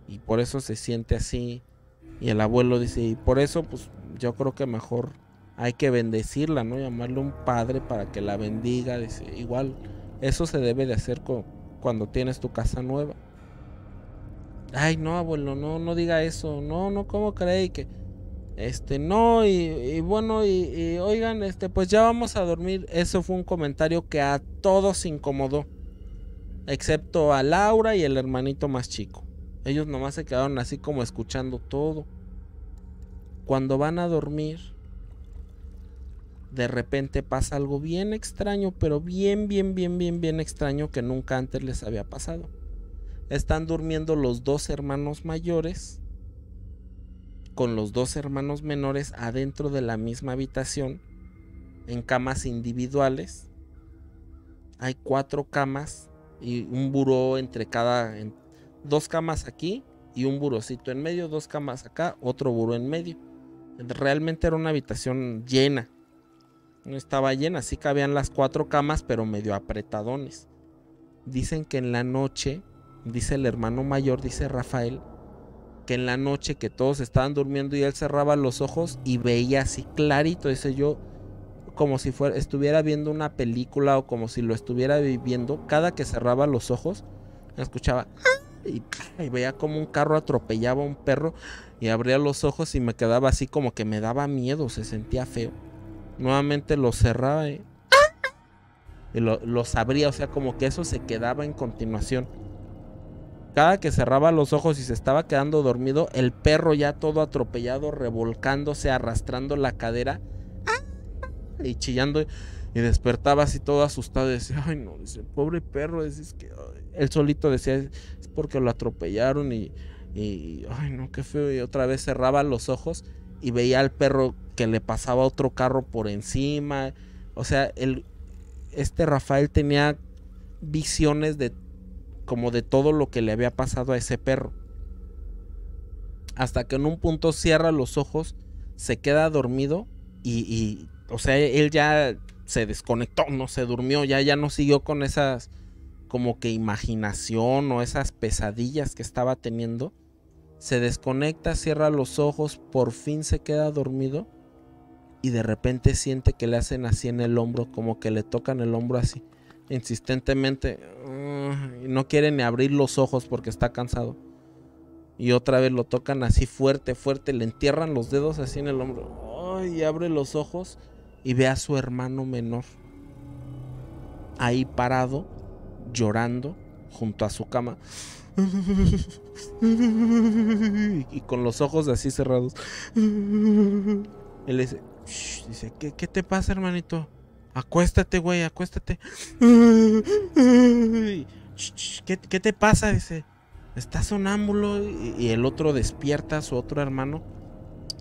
Y por eso se siente así. Y el abuelo dice, y por eso pues yo creo que mejor... hay que bendecirla, ¿no? Llamarle un padre para que la bendiga. Dice, igual, eso se debe de hacer cuando tienes tu casa nueva. Ay, no, abuelo, no diga eso. No, ¿cómo cree que? No, y bueno, y oigan, pues ya vamos a dormir. Eso fue un comentario que a todos incomodó, excepto a Laura y el hermanito más chico. Ellos nomás se quedaron así como escuchando todo. Cuando van a dormir, de repente pasa algo bien extraño, pero bien extraño, que nunca antes les había pasado. Están durmiendo los dos hermanos mayores con los dos hermanos menores adentro de la misma habitación, en camas individuales. Hay 4 camas y un buró entre cada... 2 camas aquí y un burocito en medio, 2 camas acá, otro buró en medio. Realmente era una habitación llena. No estaba llena, sí cabían las 4 camas, pero medio apretadones. Dicen que en la noche, dice el hermano mayor, dice Rafael, que en la noche que todos estaban durmiendo y él cerraba los ojos y veía así clarito. Dice, yo como si estuviera viendo una película o como si lo estuviera viviendo. Cada que cerraba los ojos, escuchaba y veía como un carro atropellaba a un perro, y abría los ojos y me quedaba así como que me daba miedo, se sentía feo. Nuevamente lo cerraba y los abría, o sea, como que eso se quedaba en continuación. Cada que cerraba los ojos y se estaba quedando dormido, el perro ya todo atropellado, revolcándose, arrastrando la cadera y chillando, y despertaba así todo asustado y decía, ay no, dice, pobre perro, es que ay. Él solito decía, es porque lo atropellaron y ay no, qué feo. Y otra vez cerraba los ojos y veía al perro que le pasaba otro carro por encima. O sea, Rafael tenía visiones de todo lo que le había pasado a ese perro. Hasta que en un punto cierra los ojos, se queda dormido y o sea, él ya se desconectó, no se durmió, ya no siguió con esas como que imaginación o esas pesadillas que estaba teniendo. Se desconecta, cierra los ojos, por fin se queda dormido y de repente siente que le hacen así en el hombro, como que le tocan el hombro así, insistentemente. No quiere ni abrir los ojos porque está cansado. Y otra vez lo tocan así fuerte, le entierran los dedos así en el hombro. Y abre los ojos y ve a su hermano menor ahí parado, llorando, junto a su cama. y con los ojos así cerrados. Él dice, dice, ¿qué te pasa, hermanito? Acuéstate, güey, acuéstate. ¿Qué te pasa? Dice, está sonámbulo. Y el otro despierta a su otro hermano.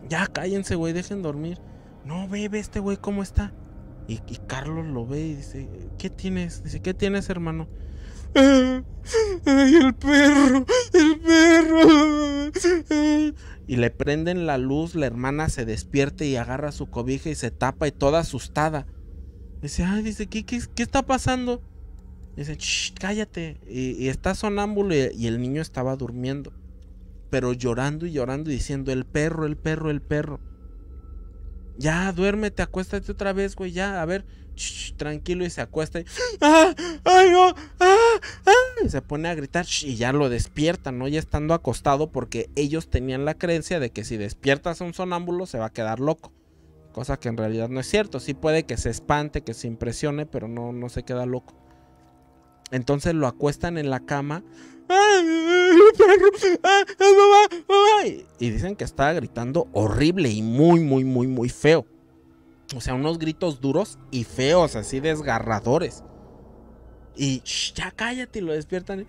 Ya, cállense, güey, dejen dormir. No, ve este güey cómo está. Y Carlos lo ve y dice, ¿qué tienes? Dice, ¿qué tienes, hermano? ¡Ay, el perro! ¡El perro! Y le prenden la luz, la hermana se despierta y agarra su cobija y se tapa y toda asustada. Dice, ay, dice, ¿qué está pasando? Dice, shh, cállate. Y está sonámbulo y el niño estaba durmiendo, pero llorando y llorando y diciendo, el perro, el perro, el perro. Ya, duérmete, acuéstate otra vez, güey, ya, a ver. Shh, tranquilo, y se acuesta y, ¡ah! ¡Ay, no! ¡Ah! ¡Ah! Y se pone a gritar, shh, y ya lo despierta, ¿no? Ya estando acostado, porque ellos tenían la creencia de que si despiertas a un sonámbulo se va a quedar loco. Cosa que en realidad no es cierto. Sí puede que se espante, que se impresione, pero no se queda loco. Entonces lo acuestan en la cama. Y dicen que estaba gritando horrible y muy feo. O sea, unos gritos duros y feos, así desgarradores. Y shh, ya cállate, y lo despiertan.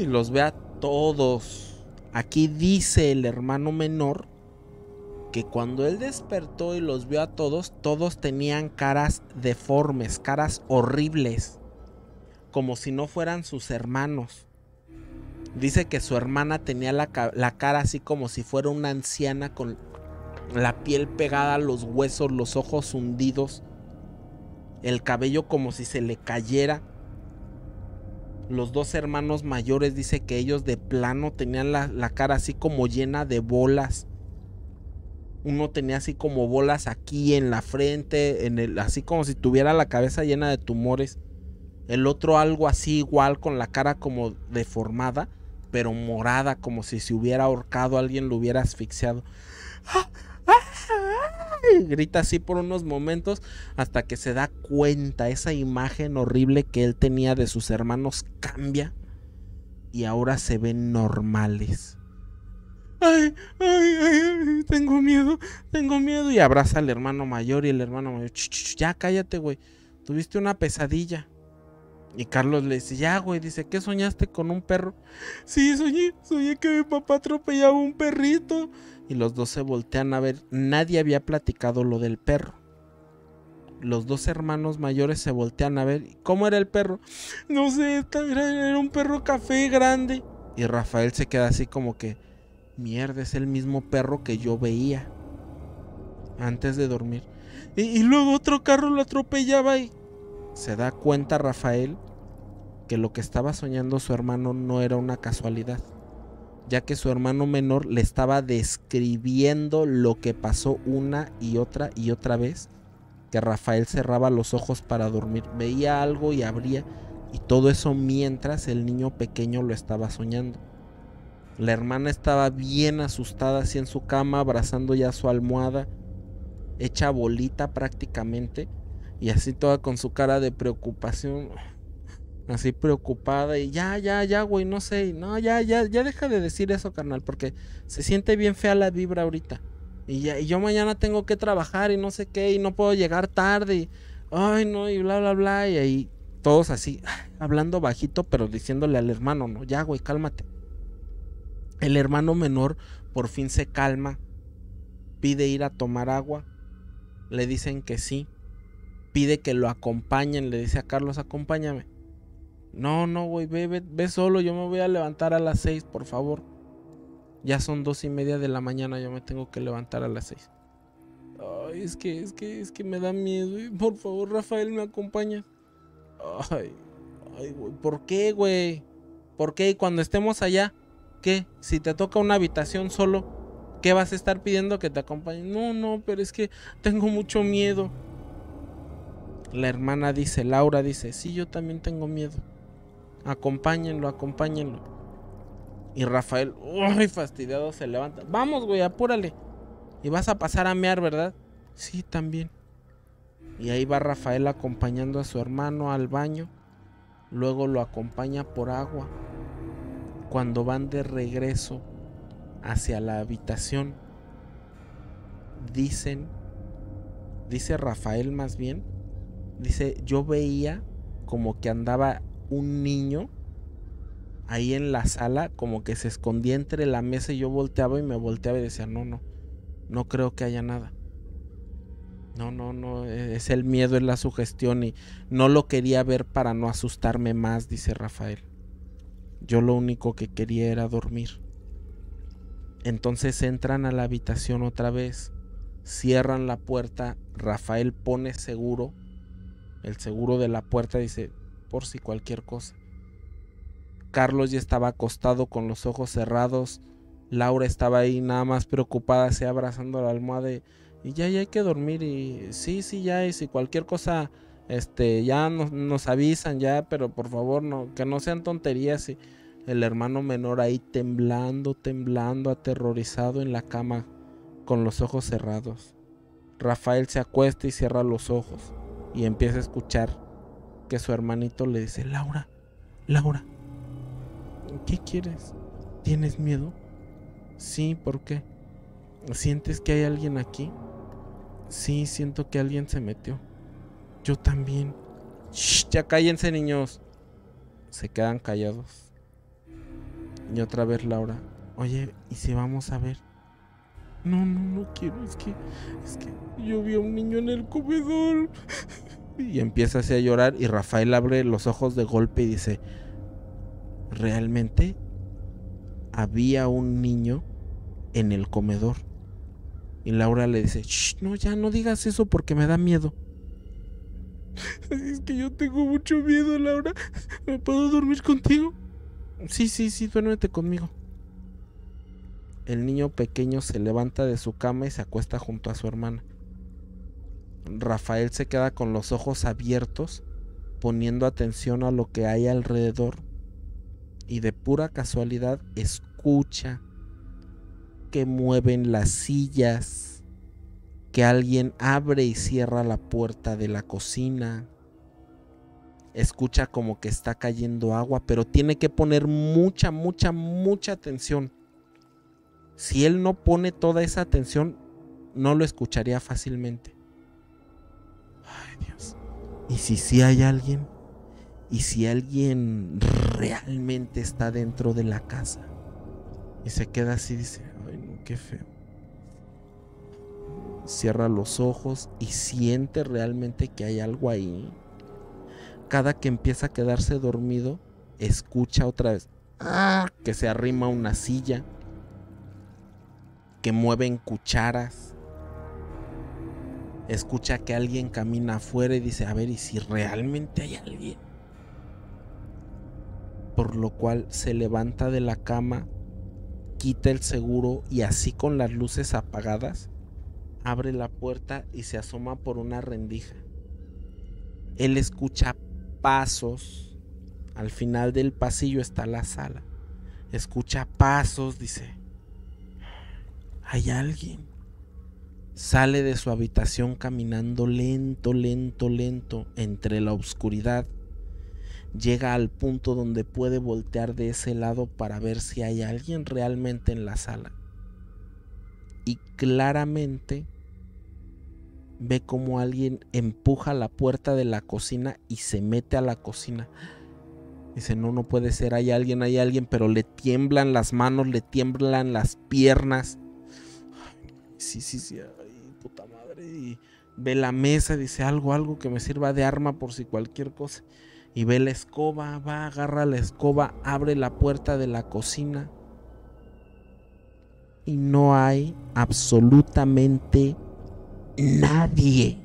Y los ve a todos. Aquí dice el hermano menor que cuando él despertó y los vio a todos, todos tenían caras deformes, caras horribles, como si no fueran sus hermanos. Dice que su hermana tenía la cara así como si fuera una anciana, con la piel pegada a los huesos, los ojos hundidos, el cabello como si se le cayera. Los dos hermanos mayores, dice que ellos de plano tenían la cara así como llena de bolas. Uno tenía así como bolas aquí en la frente, así como si tuviera la cabeza llena de tumores. El otro algo así igual, con la cara como deformada, pero morada, como si se hubiera ahorcado, alguien lo hubiera asfixiado. Y grita así por unos momentos hasta que se da cuenta, esa imagen horrible que él tenía de sus hermanos cambia y ahora se ven normales. Ay, ay, ay, tengo miedo, tengo miedo. Y abraza al hermano mayor y el hermano mayor, ya cállate, güey, tuviste una pesadilla. Y Carlos le dice, ya, güey, dice, ¿qué soñaste con un perro? Sí, soñé que mi papá atropellaba un perrito. Y los dos se voltean a ver, nadie había platicado lo del perro. Los dos hermanos mayores se voltean a ver, ¿cómo era el perro? No sé, era un perro café grande. Y Rafael se queda así como que, mierda, es el mismo perro que yo veía antes de dormir. Y luego otro carro lo atropellaba y... Se da cuenta Rafael que lo que estaba soñando su hermano no era una casualidad, ya que su hermano menor le estaba describiendo lo que pasó una y otra vez, que Rafael cerraba los ojos para dormir, veía algo y abría, y todo eso mientras el niño pequeño lo estaba soñando. La hermana estaba bien asustada así en su cama, abrazando ya su almohada, hecha bolita prácticamente. Y así toda con su cara de preocupación, así preocupada, y ya, güey, no sé, no, ya deja de decir eso, carnal, porque se siente bien fea la vibra ahorita, y yo mañana tengo que trabajar, y no sé qué, y no puedo llegar tarde, y, ay, no, y bla, bla, bla, y ahí todos así, hablando bajito, pero diciéndole al hermano, no, ya, güey, cálmate. El hermano menor por fin se calma, pide ir a tomar agua, le dicen que sí. Pide que lo acompañen, le dice a Carlos, acompáñame. No, güey, ve solo, yo me voy a levantar a las 6, por favor. Ya son 2:30 de la mañana, yo me tengo que levantar a las 6. Ay, es que me da miedo, güey. Por favor, Rafael, me acompaña. Ay, güey, ¿por qué, güey? ¿Por qué? Y cuando estemos allá, ¿qué? Si te toca una habitación solo, ¿qué vas a estar pidiendo que te acompañen? No, pero es que tengo mucho miedo. La hermana dice, Laura dice, sí, yo también tengo miedo. Acompáñenlo. Y Rafael, uy, fastidiado, se levanta. Vamos, güey, apúrale. Y vas a pasar a mear, ¿verdad? Sí, también. Y ahí va Rafael acompañando a su hermano al baño. Luego lo acompaña por agua. cuando van de regreso hacia la habitación, dice Rafael más bien, dice, yo veía como que andaba un niño ahí en la sala, como que se escondía entre la mesa, y yo volteaba y me volteaba y decía, no creo que haya nada. No, es el miedo, es la sugestión, y no lo quería ver para no asustarme más, dice Rafael. Yo lo único que quería era dormir. Entonces entran a la habitación otra vez, cierran la puerta, Rafael pone seguro, el seguro de la puerta, dice, por si cualquier cosa. Carlos ya estaba acostado con los ojos cerrados, Laura estaba ahí nada más preocupada, se abrazando la almohada y ya hay que dormir, y sí, ya es, y cualquier cosa, ya nos avisan, ya, pero por favor, que no sean tonterías. Y el hermano menor ahí temblando, aterrorizado en la cama, con los ojos cerrados. Rafael se acuesta y cierra los ojos, y empieza a escuchar que su hermanito le dice, Laura, ¿qué quieres? ¿Tienes miedo? Sí, ¿por qué? ¿Sientes que hay alguien aquí? Sí, siento que alguien se metió. Yo también. ¡Shh! Ya cállense, niños. Se quedan callados. Y otra vez Laura, oye, ¿y si vamos a ver? No quiero, es que yo vi a un niño en el comedor. Y empieza así a llorar, y Rafael abre los ojos de golpe y dice, ¿realmente había un niño en el comedor? Y Laura le dice, shh, no, ya no digas eso porque me da miedo. Es que yo tengo mucho miedo, Laura. ¿Me puedo dormir contigo? Sí, duérmete conmigo. El niño pequeño se levanta de su cama y se acuesta junto a su hermana. Rafael se queda con los ojos abiertos, poniendo atención a lo que hay alrededor, y de pura casualidad escucha que mueven las sillas, que alguien abre y cierra la puerta de la cocina. Escucha como que está cayendo agua, pero tiene que poner mucha atención. Si él no pone toda esa atención, no lo escucharía fácilmente. Ay, Dios. ¿Y si sí hay alguien? ¿Y si alguien realmente está dentro de la casa? Y se queda así, dice, ay, no, qué feo. Cierra los ojos y siente realmente que hay algo ahí. Cada que empieza a quedarse dormido, escucha otra vez que se arrima una silla, que mueven cucharas, escucha que alguien camina afuera y dice, a ver, ¿y si realmente hay alguien? Por lo cual se levanta de la cama, quita el seguro y así con las luces apagadas, abre la puerta y se asoma por una rendija. Él escucha pasos, al final del pasillo está la sala, escucha pasos, dice, hay alguien. Sale de su habitación caminando lento entre la oscuridad. Llega al punto donde puede voltear de ese lado para ver si hay alguien realmente en la sala. Y claramente ve como alguien empuja la puerta de la cocina y se mete a la cocina. Dice, no puede ser, hay alguien, pero le tiemblan las manos, le tiemblan las piernas. Sí, ay, puta madre. Y ve la mesa, dice, algo que me sirva de arma por si cualquier cosa. Y ve la escoba, va, agarra la escoba, abre la puerta de la cocina. Y no hay absolutamente nadie.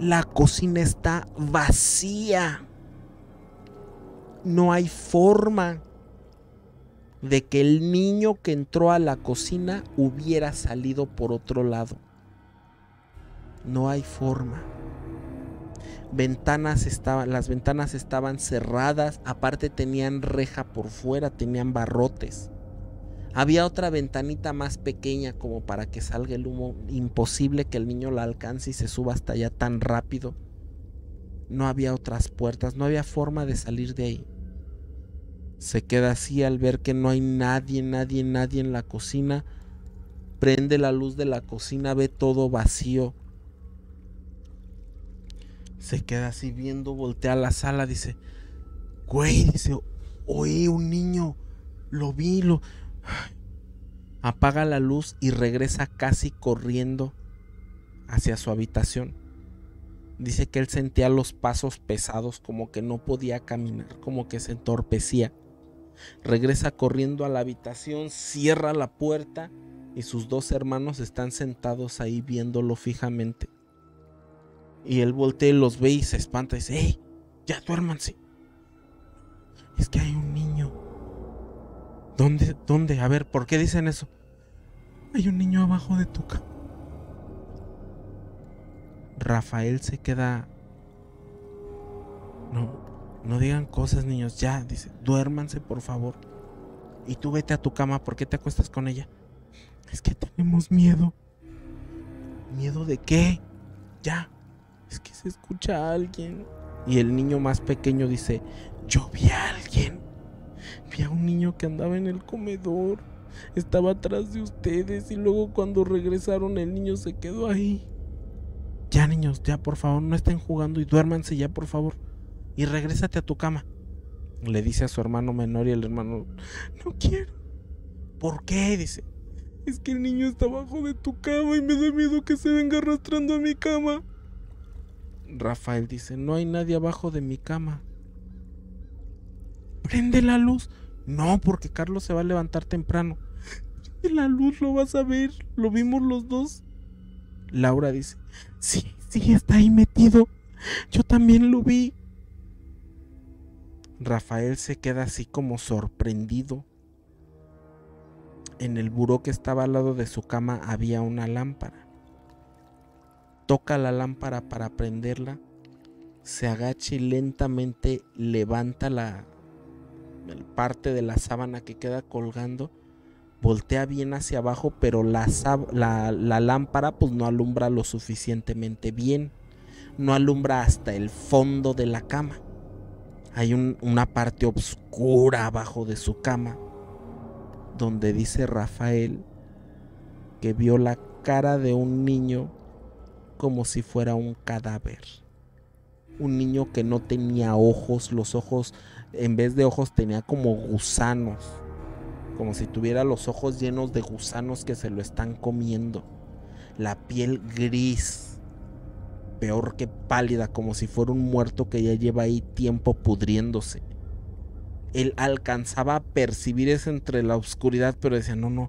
La cocina está vacía. No hay forma de que el niño que entró a la cocina hubiera salido por otro lado. No hay forma. Las ventanas estaban cerradas, aparte tenían reja por fuera, tenían barrotes. Había otra ventanita más pequeña como para que salga el humo, imposible que el niño la alcance y se suba hasta allá tan rápido. No había otras puertas, no había forma de salir de ahí. Se queda así al ver que no hay nadie en la cocina. Prende la luz de la cocina, ve todo vacío. Se queda así viendo, voltea a la sala, dice, güey, dice, oí un niño, lo vi, lo... Apaga la luz y regresa casi corriendo hacia su habitación. Dice que él sentía los pasos pesados, como que no podía caminar, como que se entorpecía. Regresa corriendo a la habitación, cierra la puerta y sus dos hermanos están sentados ahí viéndolo fijamente. Y él voltea y los ve y se espanta y dice, ¡hey! ¡Ya duérmanse! Es que hay un niño. ¿Dónde? ¿Dónde? A ver, ¿por qué dicen eso? Hay un niño abajo de tu cama. Rafael se queda, no digan cosas, niños, ya, dice, duérmanse por favor. Y tú vete a tu cama, ¿por qué te acuestas con ella? Es que tenemos miedo. ¿Miedo de qué? Ya, es que se escucha a alguien. Y el niño más pequeño dice, yo vi a alguien. Vi a un niño que andaba en el comedor, estaba atrás de ustedes y luego cuando regresaron el niño se quedó ahí. Ya niños, ya por favor, no estén jugando y duérmanse ya por favor. Y regrésate a tu cama. Le dice a su hermano menor y el hermano, no quiero. ¿Por qué? Dice, es que el niño está abajo de tu cama y me da miedo que se venga arrastrando a mi cama. Rafael dice, no hay nadie abajo de mi cama. Prende la luz. No, porque Carlos se va a levantar temprano. Prende la luz, lo vas a ver, lo vimos los dos. Laura dice, sí, está ahí metido, yo también lo vi. Rafael se queda así como sorprendido. En el buró que estaba al lado de su cama había una lámpara. Toca la lámpara para prenderla, se agacha y lentamente levanta la parte de la sábana que queda colgando. Voltea bien hacia abajo, pero la lámpara pues no alumbra lo suficientemente bien. No alumbra hasta el fondo de la cama. Hay una parte oscura abajo de su cama, donde dice Rafael que vio la cara de un niño como si fuera un cadáver. Un niño que no tenía ojos, los ojos, en vez de ojos tenía como gusanos. Como si tuviera los ojos llenos de gusanos que se lo están comiendo. La piel gris, peor que pálida, como si fuera un muerto que ya lleva ahí tiempo pudriéndose. Él alcanzaba a percibir eso entre la oscuridad, pero decía, no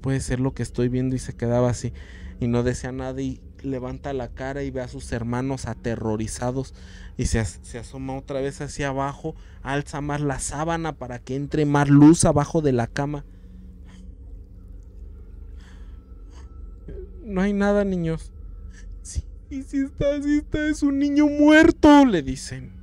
puede ser lo que estoy viendo, y se quedaba así. Y no decía nada y levanta la cara y ve a sus hermanos aterrorizados y se asoma otra vez hacia abajo, alza más la sábana para que entre más luz abajo de la cama. No hay nada, niños. Sí está, es un niño muerto, le dicen.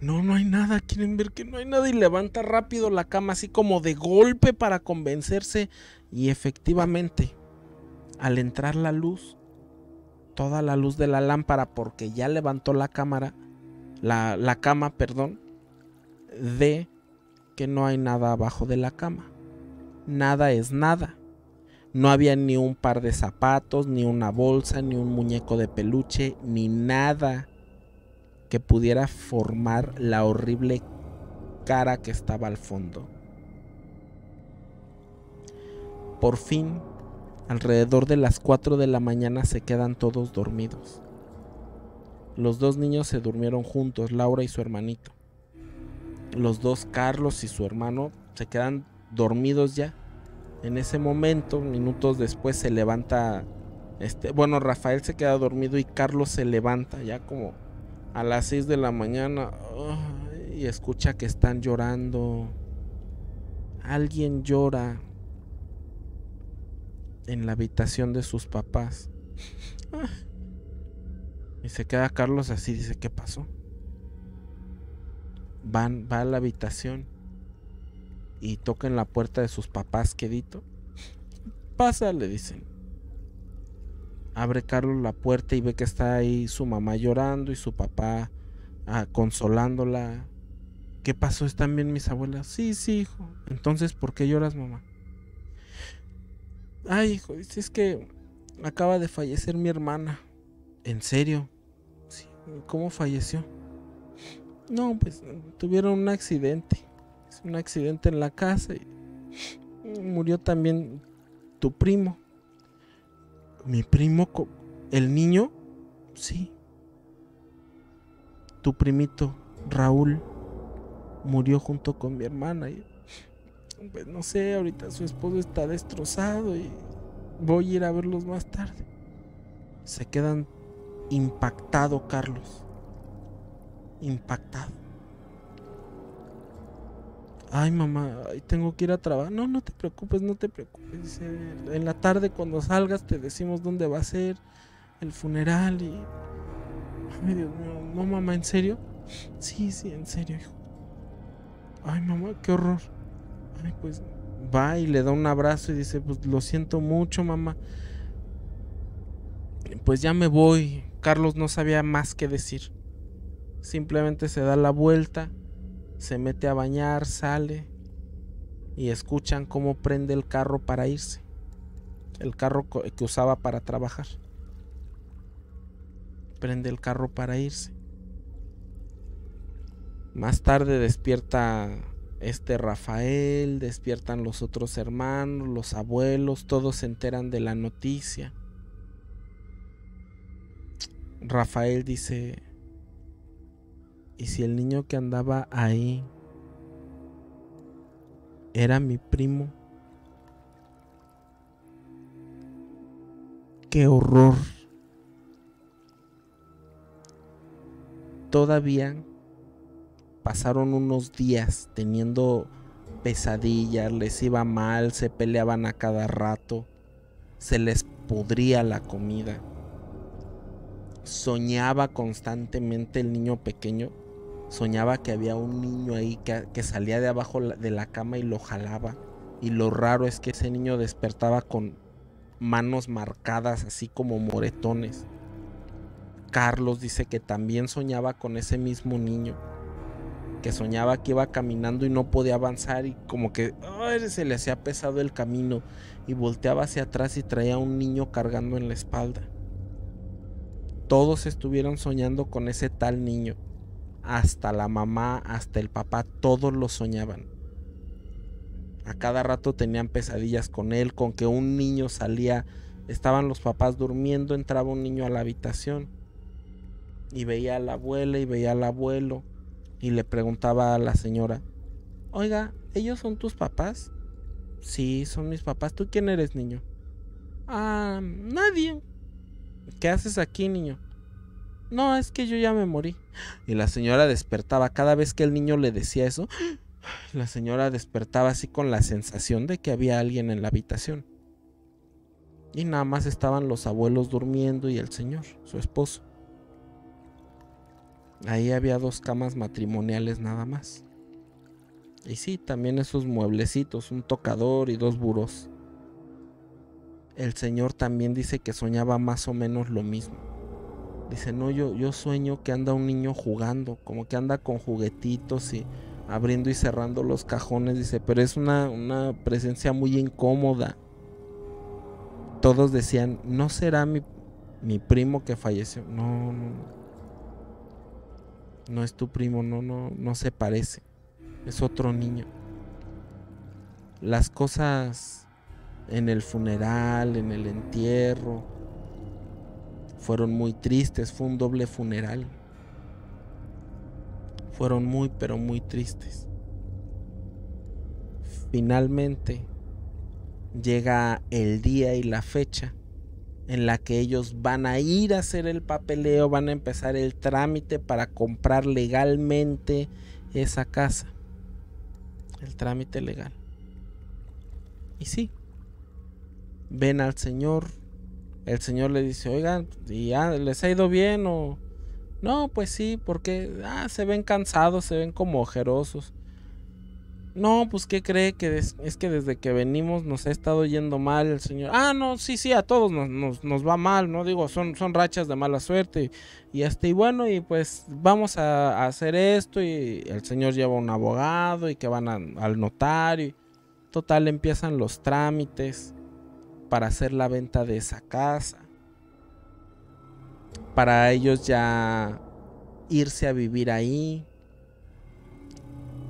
No hay nada, quieren ver que no hay nada y levanta rápido la cama así como de golpe para convencerse y efectivamente... Al entrar la luz, toda la luz de la lámpara, porque ya levantó la cámara, la cama, perdón, ve que no hay nada abajo de la cama. Nada es nada. No había ni un par de zapatos, ni una bolsa, ni un muñeco de peluche, ni nada que pudiera formar la horrible cara que estaba al fondo. Por fin, alrededor de las 4 de la mañana se quedan todos dormidos. Los dos niños se durmieron juntos, Laura y su hermanito. Los dos, Carlos y su hermano, se quedan dormidos ya. En ese momento, minutos después, se levanta... Rafael se queda dormido y Carlos se levanta ya como a las 6 de la mañana y escucha que están llorando. Alguien llora en la habitación de sus papás. Y se queda Carlos así, dice, ¿qué pasó? Va a la habitación y toca en la puerta de sus papás, quedito. Pasa, le dicen. Abre Carlos la puerta y ve que está ahí su mamá llorando y su papá consolándola. ¿Qué pasó? ¿Están bien mis abuelas? Sí, sí, hijo. Entonces, ¿por qué lloras, mamá? Ay, hijo, es que acaba de fallecer mi hermana. ¿En serio? Sí. ¿Cómo falleció? No, pues tuvieron un accidente. Un accidente en la casa y murió también tu primo. ¿Mi primo? ¿El niño? Sí. Tu primito, Raúl, murió junto con mi hermana. Y, pues no sé, ahorita su esposo está destrozado y voy a ir a verlos más tarde. Se quedan impactados, Carlos. Impactado. Ay, mamá, tengo que ir a trabajar. No, no te preocupes, no te preocupes. En la tarde cuando salgas te decimos dónde va a ser el funeral y... Ay, Dios mío. No, mamá, ¿en serio? Sí, sí, en serio, hijo. Ay, mamá, qué horror. Ay, pues va y le da un abrazo y dice, pues lo siento mucho, mamá. Pues ya me voy. Carlos no sabía más qué decir. Simplemente se da la vuelta, se mete a bañar, sale y escuchan cómo prende el carro para irse. El carro que usaba para trabajar. Prende el carro para irse. Más tarde despierta Rafael, despiertan los otros hermanos, los abuelos, todos se enteran de la noticia. Rafael dice, ¿y si el niño que andaba ahí era mi primo? ¡Qué horror! Todavía pasaron unos días teniendo pesadillas, les iba mal, se peleaban a cada rato, se les pudría la comida. Soñaba constantemente el niño pequeño, soñaba que había un niño ahí que salía de abajo de la cama y lo jalaba. Y lo raro es que ese niño despertaba con manos marcadas, así como moretones. Carlos dice que también soñaba con ese mismo niño, que soñaba que iba caminando y no podía avanzar y como que se le hacía pesado el camino y volteaba hacia atrás y traía a un niño cargando en la espalda. Todos estuvieron soñando con ese tal niño, hasta la mamá, hasta el papá, todos lo soñaban. A cada rato tenían pesadillas con él, con que un niño salía, estaban los papás durmiendo, entraba un niño a la habitación. Y veía a la abuela y veía al abuelo y le preguntaba a la señora, oiga, ¿ellos son tus papás? Sí, son mis papás. ¿Tú quién eres, niño? Ah, nadie. ¿Qué haces aquí, niño? No, es que yo ya me morí. Y la señora despertaba cada vez que el niño le decía eso. La señora despertaba así con la sensación de que había alguien en la habitación. Y nada más estaban los abuelos durmiendo y el señor, su esposo. Ahí había dos camas matrimoniales nada más. Y sí, también esos mueblecitos, un tocador y dos burós. El señor también dice que soñaba más o menos lo mismo. Dice, no, yo sueño que anda un niño jugando, como que anda con juguetitos y abriendo y cerrando los cajones. Dice, pero es una presencia muy incómoda. Todos decían, ¿no será mi primo que falleció? No, no. No es tu primo, no se parece. Es otro niño. Las cosas en el funeral, en el entierro, fueron muy tristes. Fue un doble funeral. Fueron muy, pero muy tristes. Finalmente llega el día y la fecha en la que ellos van a ir a hacer el papeleo, van a empezar el trámite para comprar legalmente esa casa, el trámite legal. Y sí, ven al señor, el señor le dice, oigan, ¿y ya les ha ido bien o no? Pues sí, porque se ven cansados, se ven como ojerosos. No, pues ¿qué cree? Que es que desde que venimos nos ha estado yendo mal el señor. Ah, no, sí, sí, a todos nos va mal, ¿no? Digo, son rachas de mala suerte y bueno, y pues vamos a hacer esto, y el señor lleva un abogado y que van al notario. Y total, empiezan los trámites para hacer la venta de esa casa. Para ellos ya irse a vivir ahí.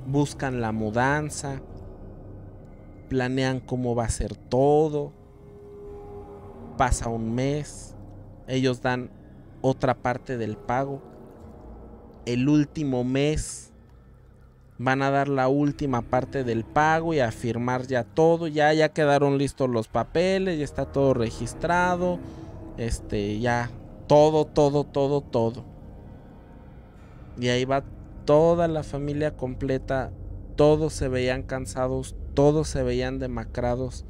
Buscan la mudanza, planean cómo va a ser todo. Pasa un mes, ellos dan otra parte del pago. El último mes van a dar la última parte del pago y a firmar ya todo. Ya quedaron listos los papeles, ya está todo registrado. Ya todo. Y ahí va toda la familia completa, todos se veían cansados, todos se veían demacrados.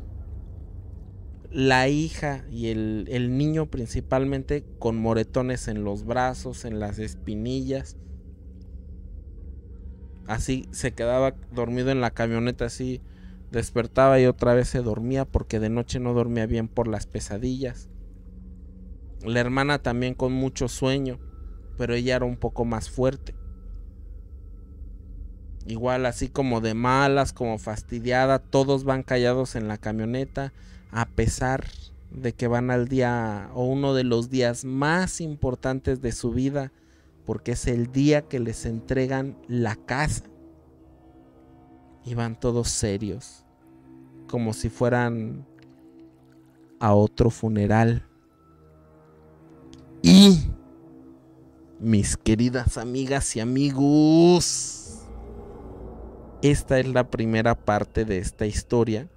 La hija y el niño principalmente con moretones en los brazos, en las espinillas. Así se quedaba dormido en la camioneta, así despertaba y otra vez se dormía porque de noche no dormía bien por las pesadillas. La hermana también con mucho sueño, pero ella era un poco más fuerte. Igual así como de malas, como fastidiada, todos van callados en la camioneta, a pesar de que van al día o uno de los días más importantes de su vida, porque es el día que les entregan la casa. Y van todos serios, como si fueran a otro funeral. Y mis queridas amigas y amigos, esta es la primera parte de esta historia.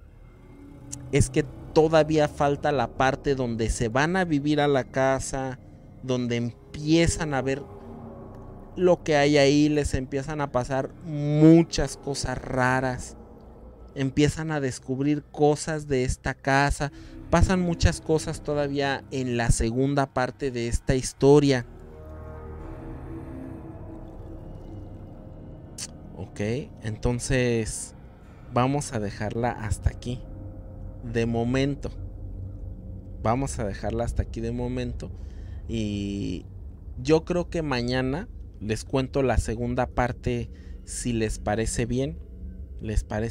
Es que todavía falta la parte donde se van a vivir a la casa, donde empiezan a ver lo que hay ahí, les empiezan a pasar muchas cosas raras, empiezan a descubrir cosas de esta casa, pasan muchas cosas todavía en la segunda parte de esta historia. Ok, entonces vamos a dejarla hasta aquí de momento. Vamos a dejarla hasta aquí de momento. Y yo creo que mañana les cuento la segunda parte, si les parece bien. ¿Les parece?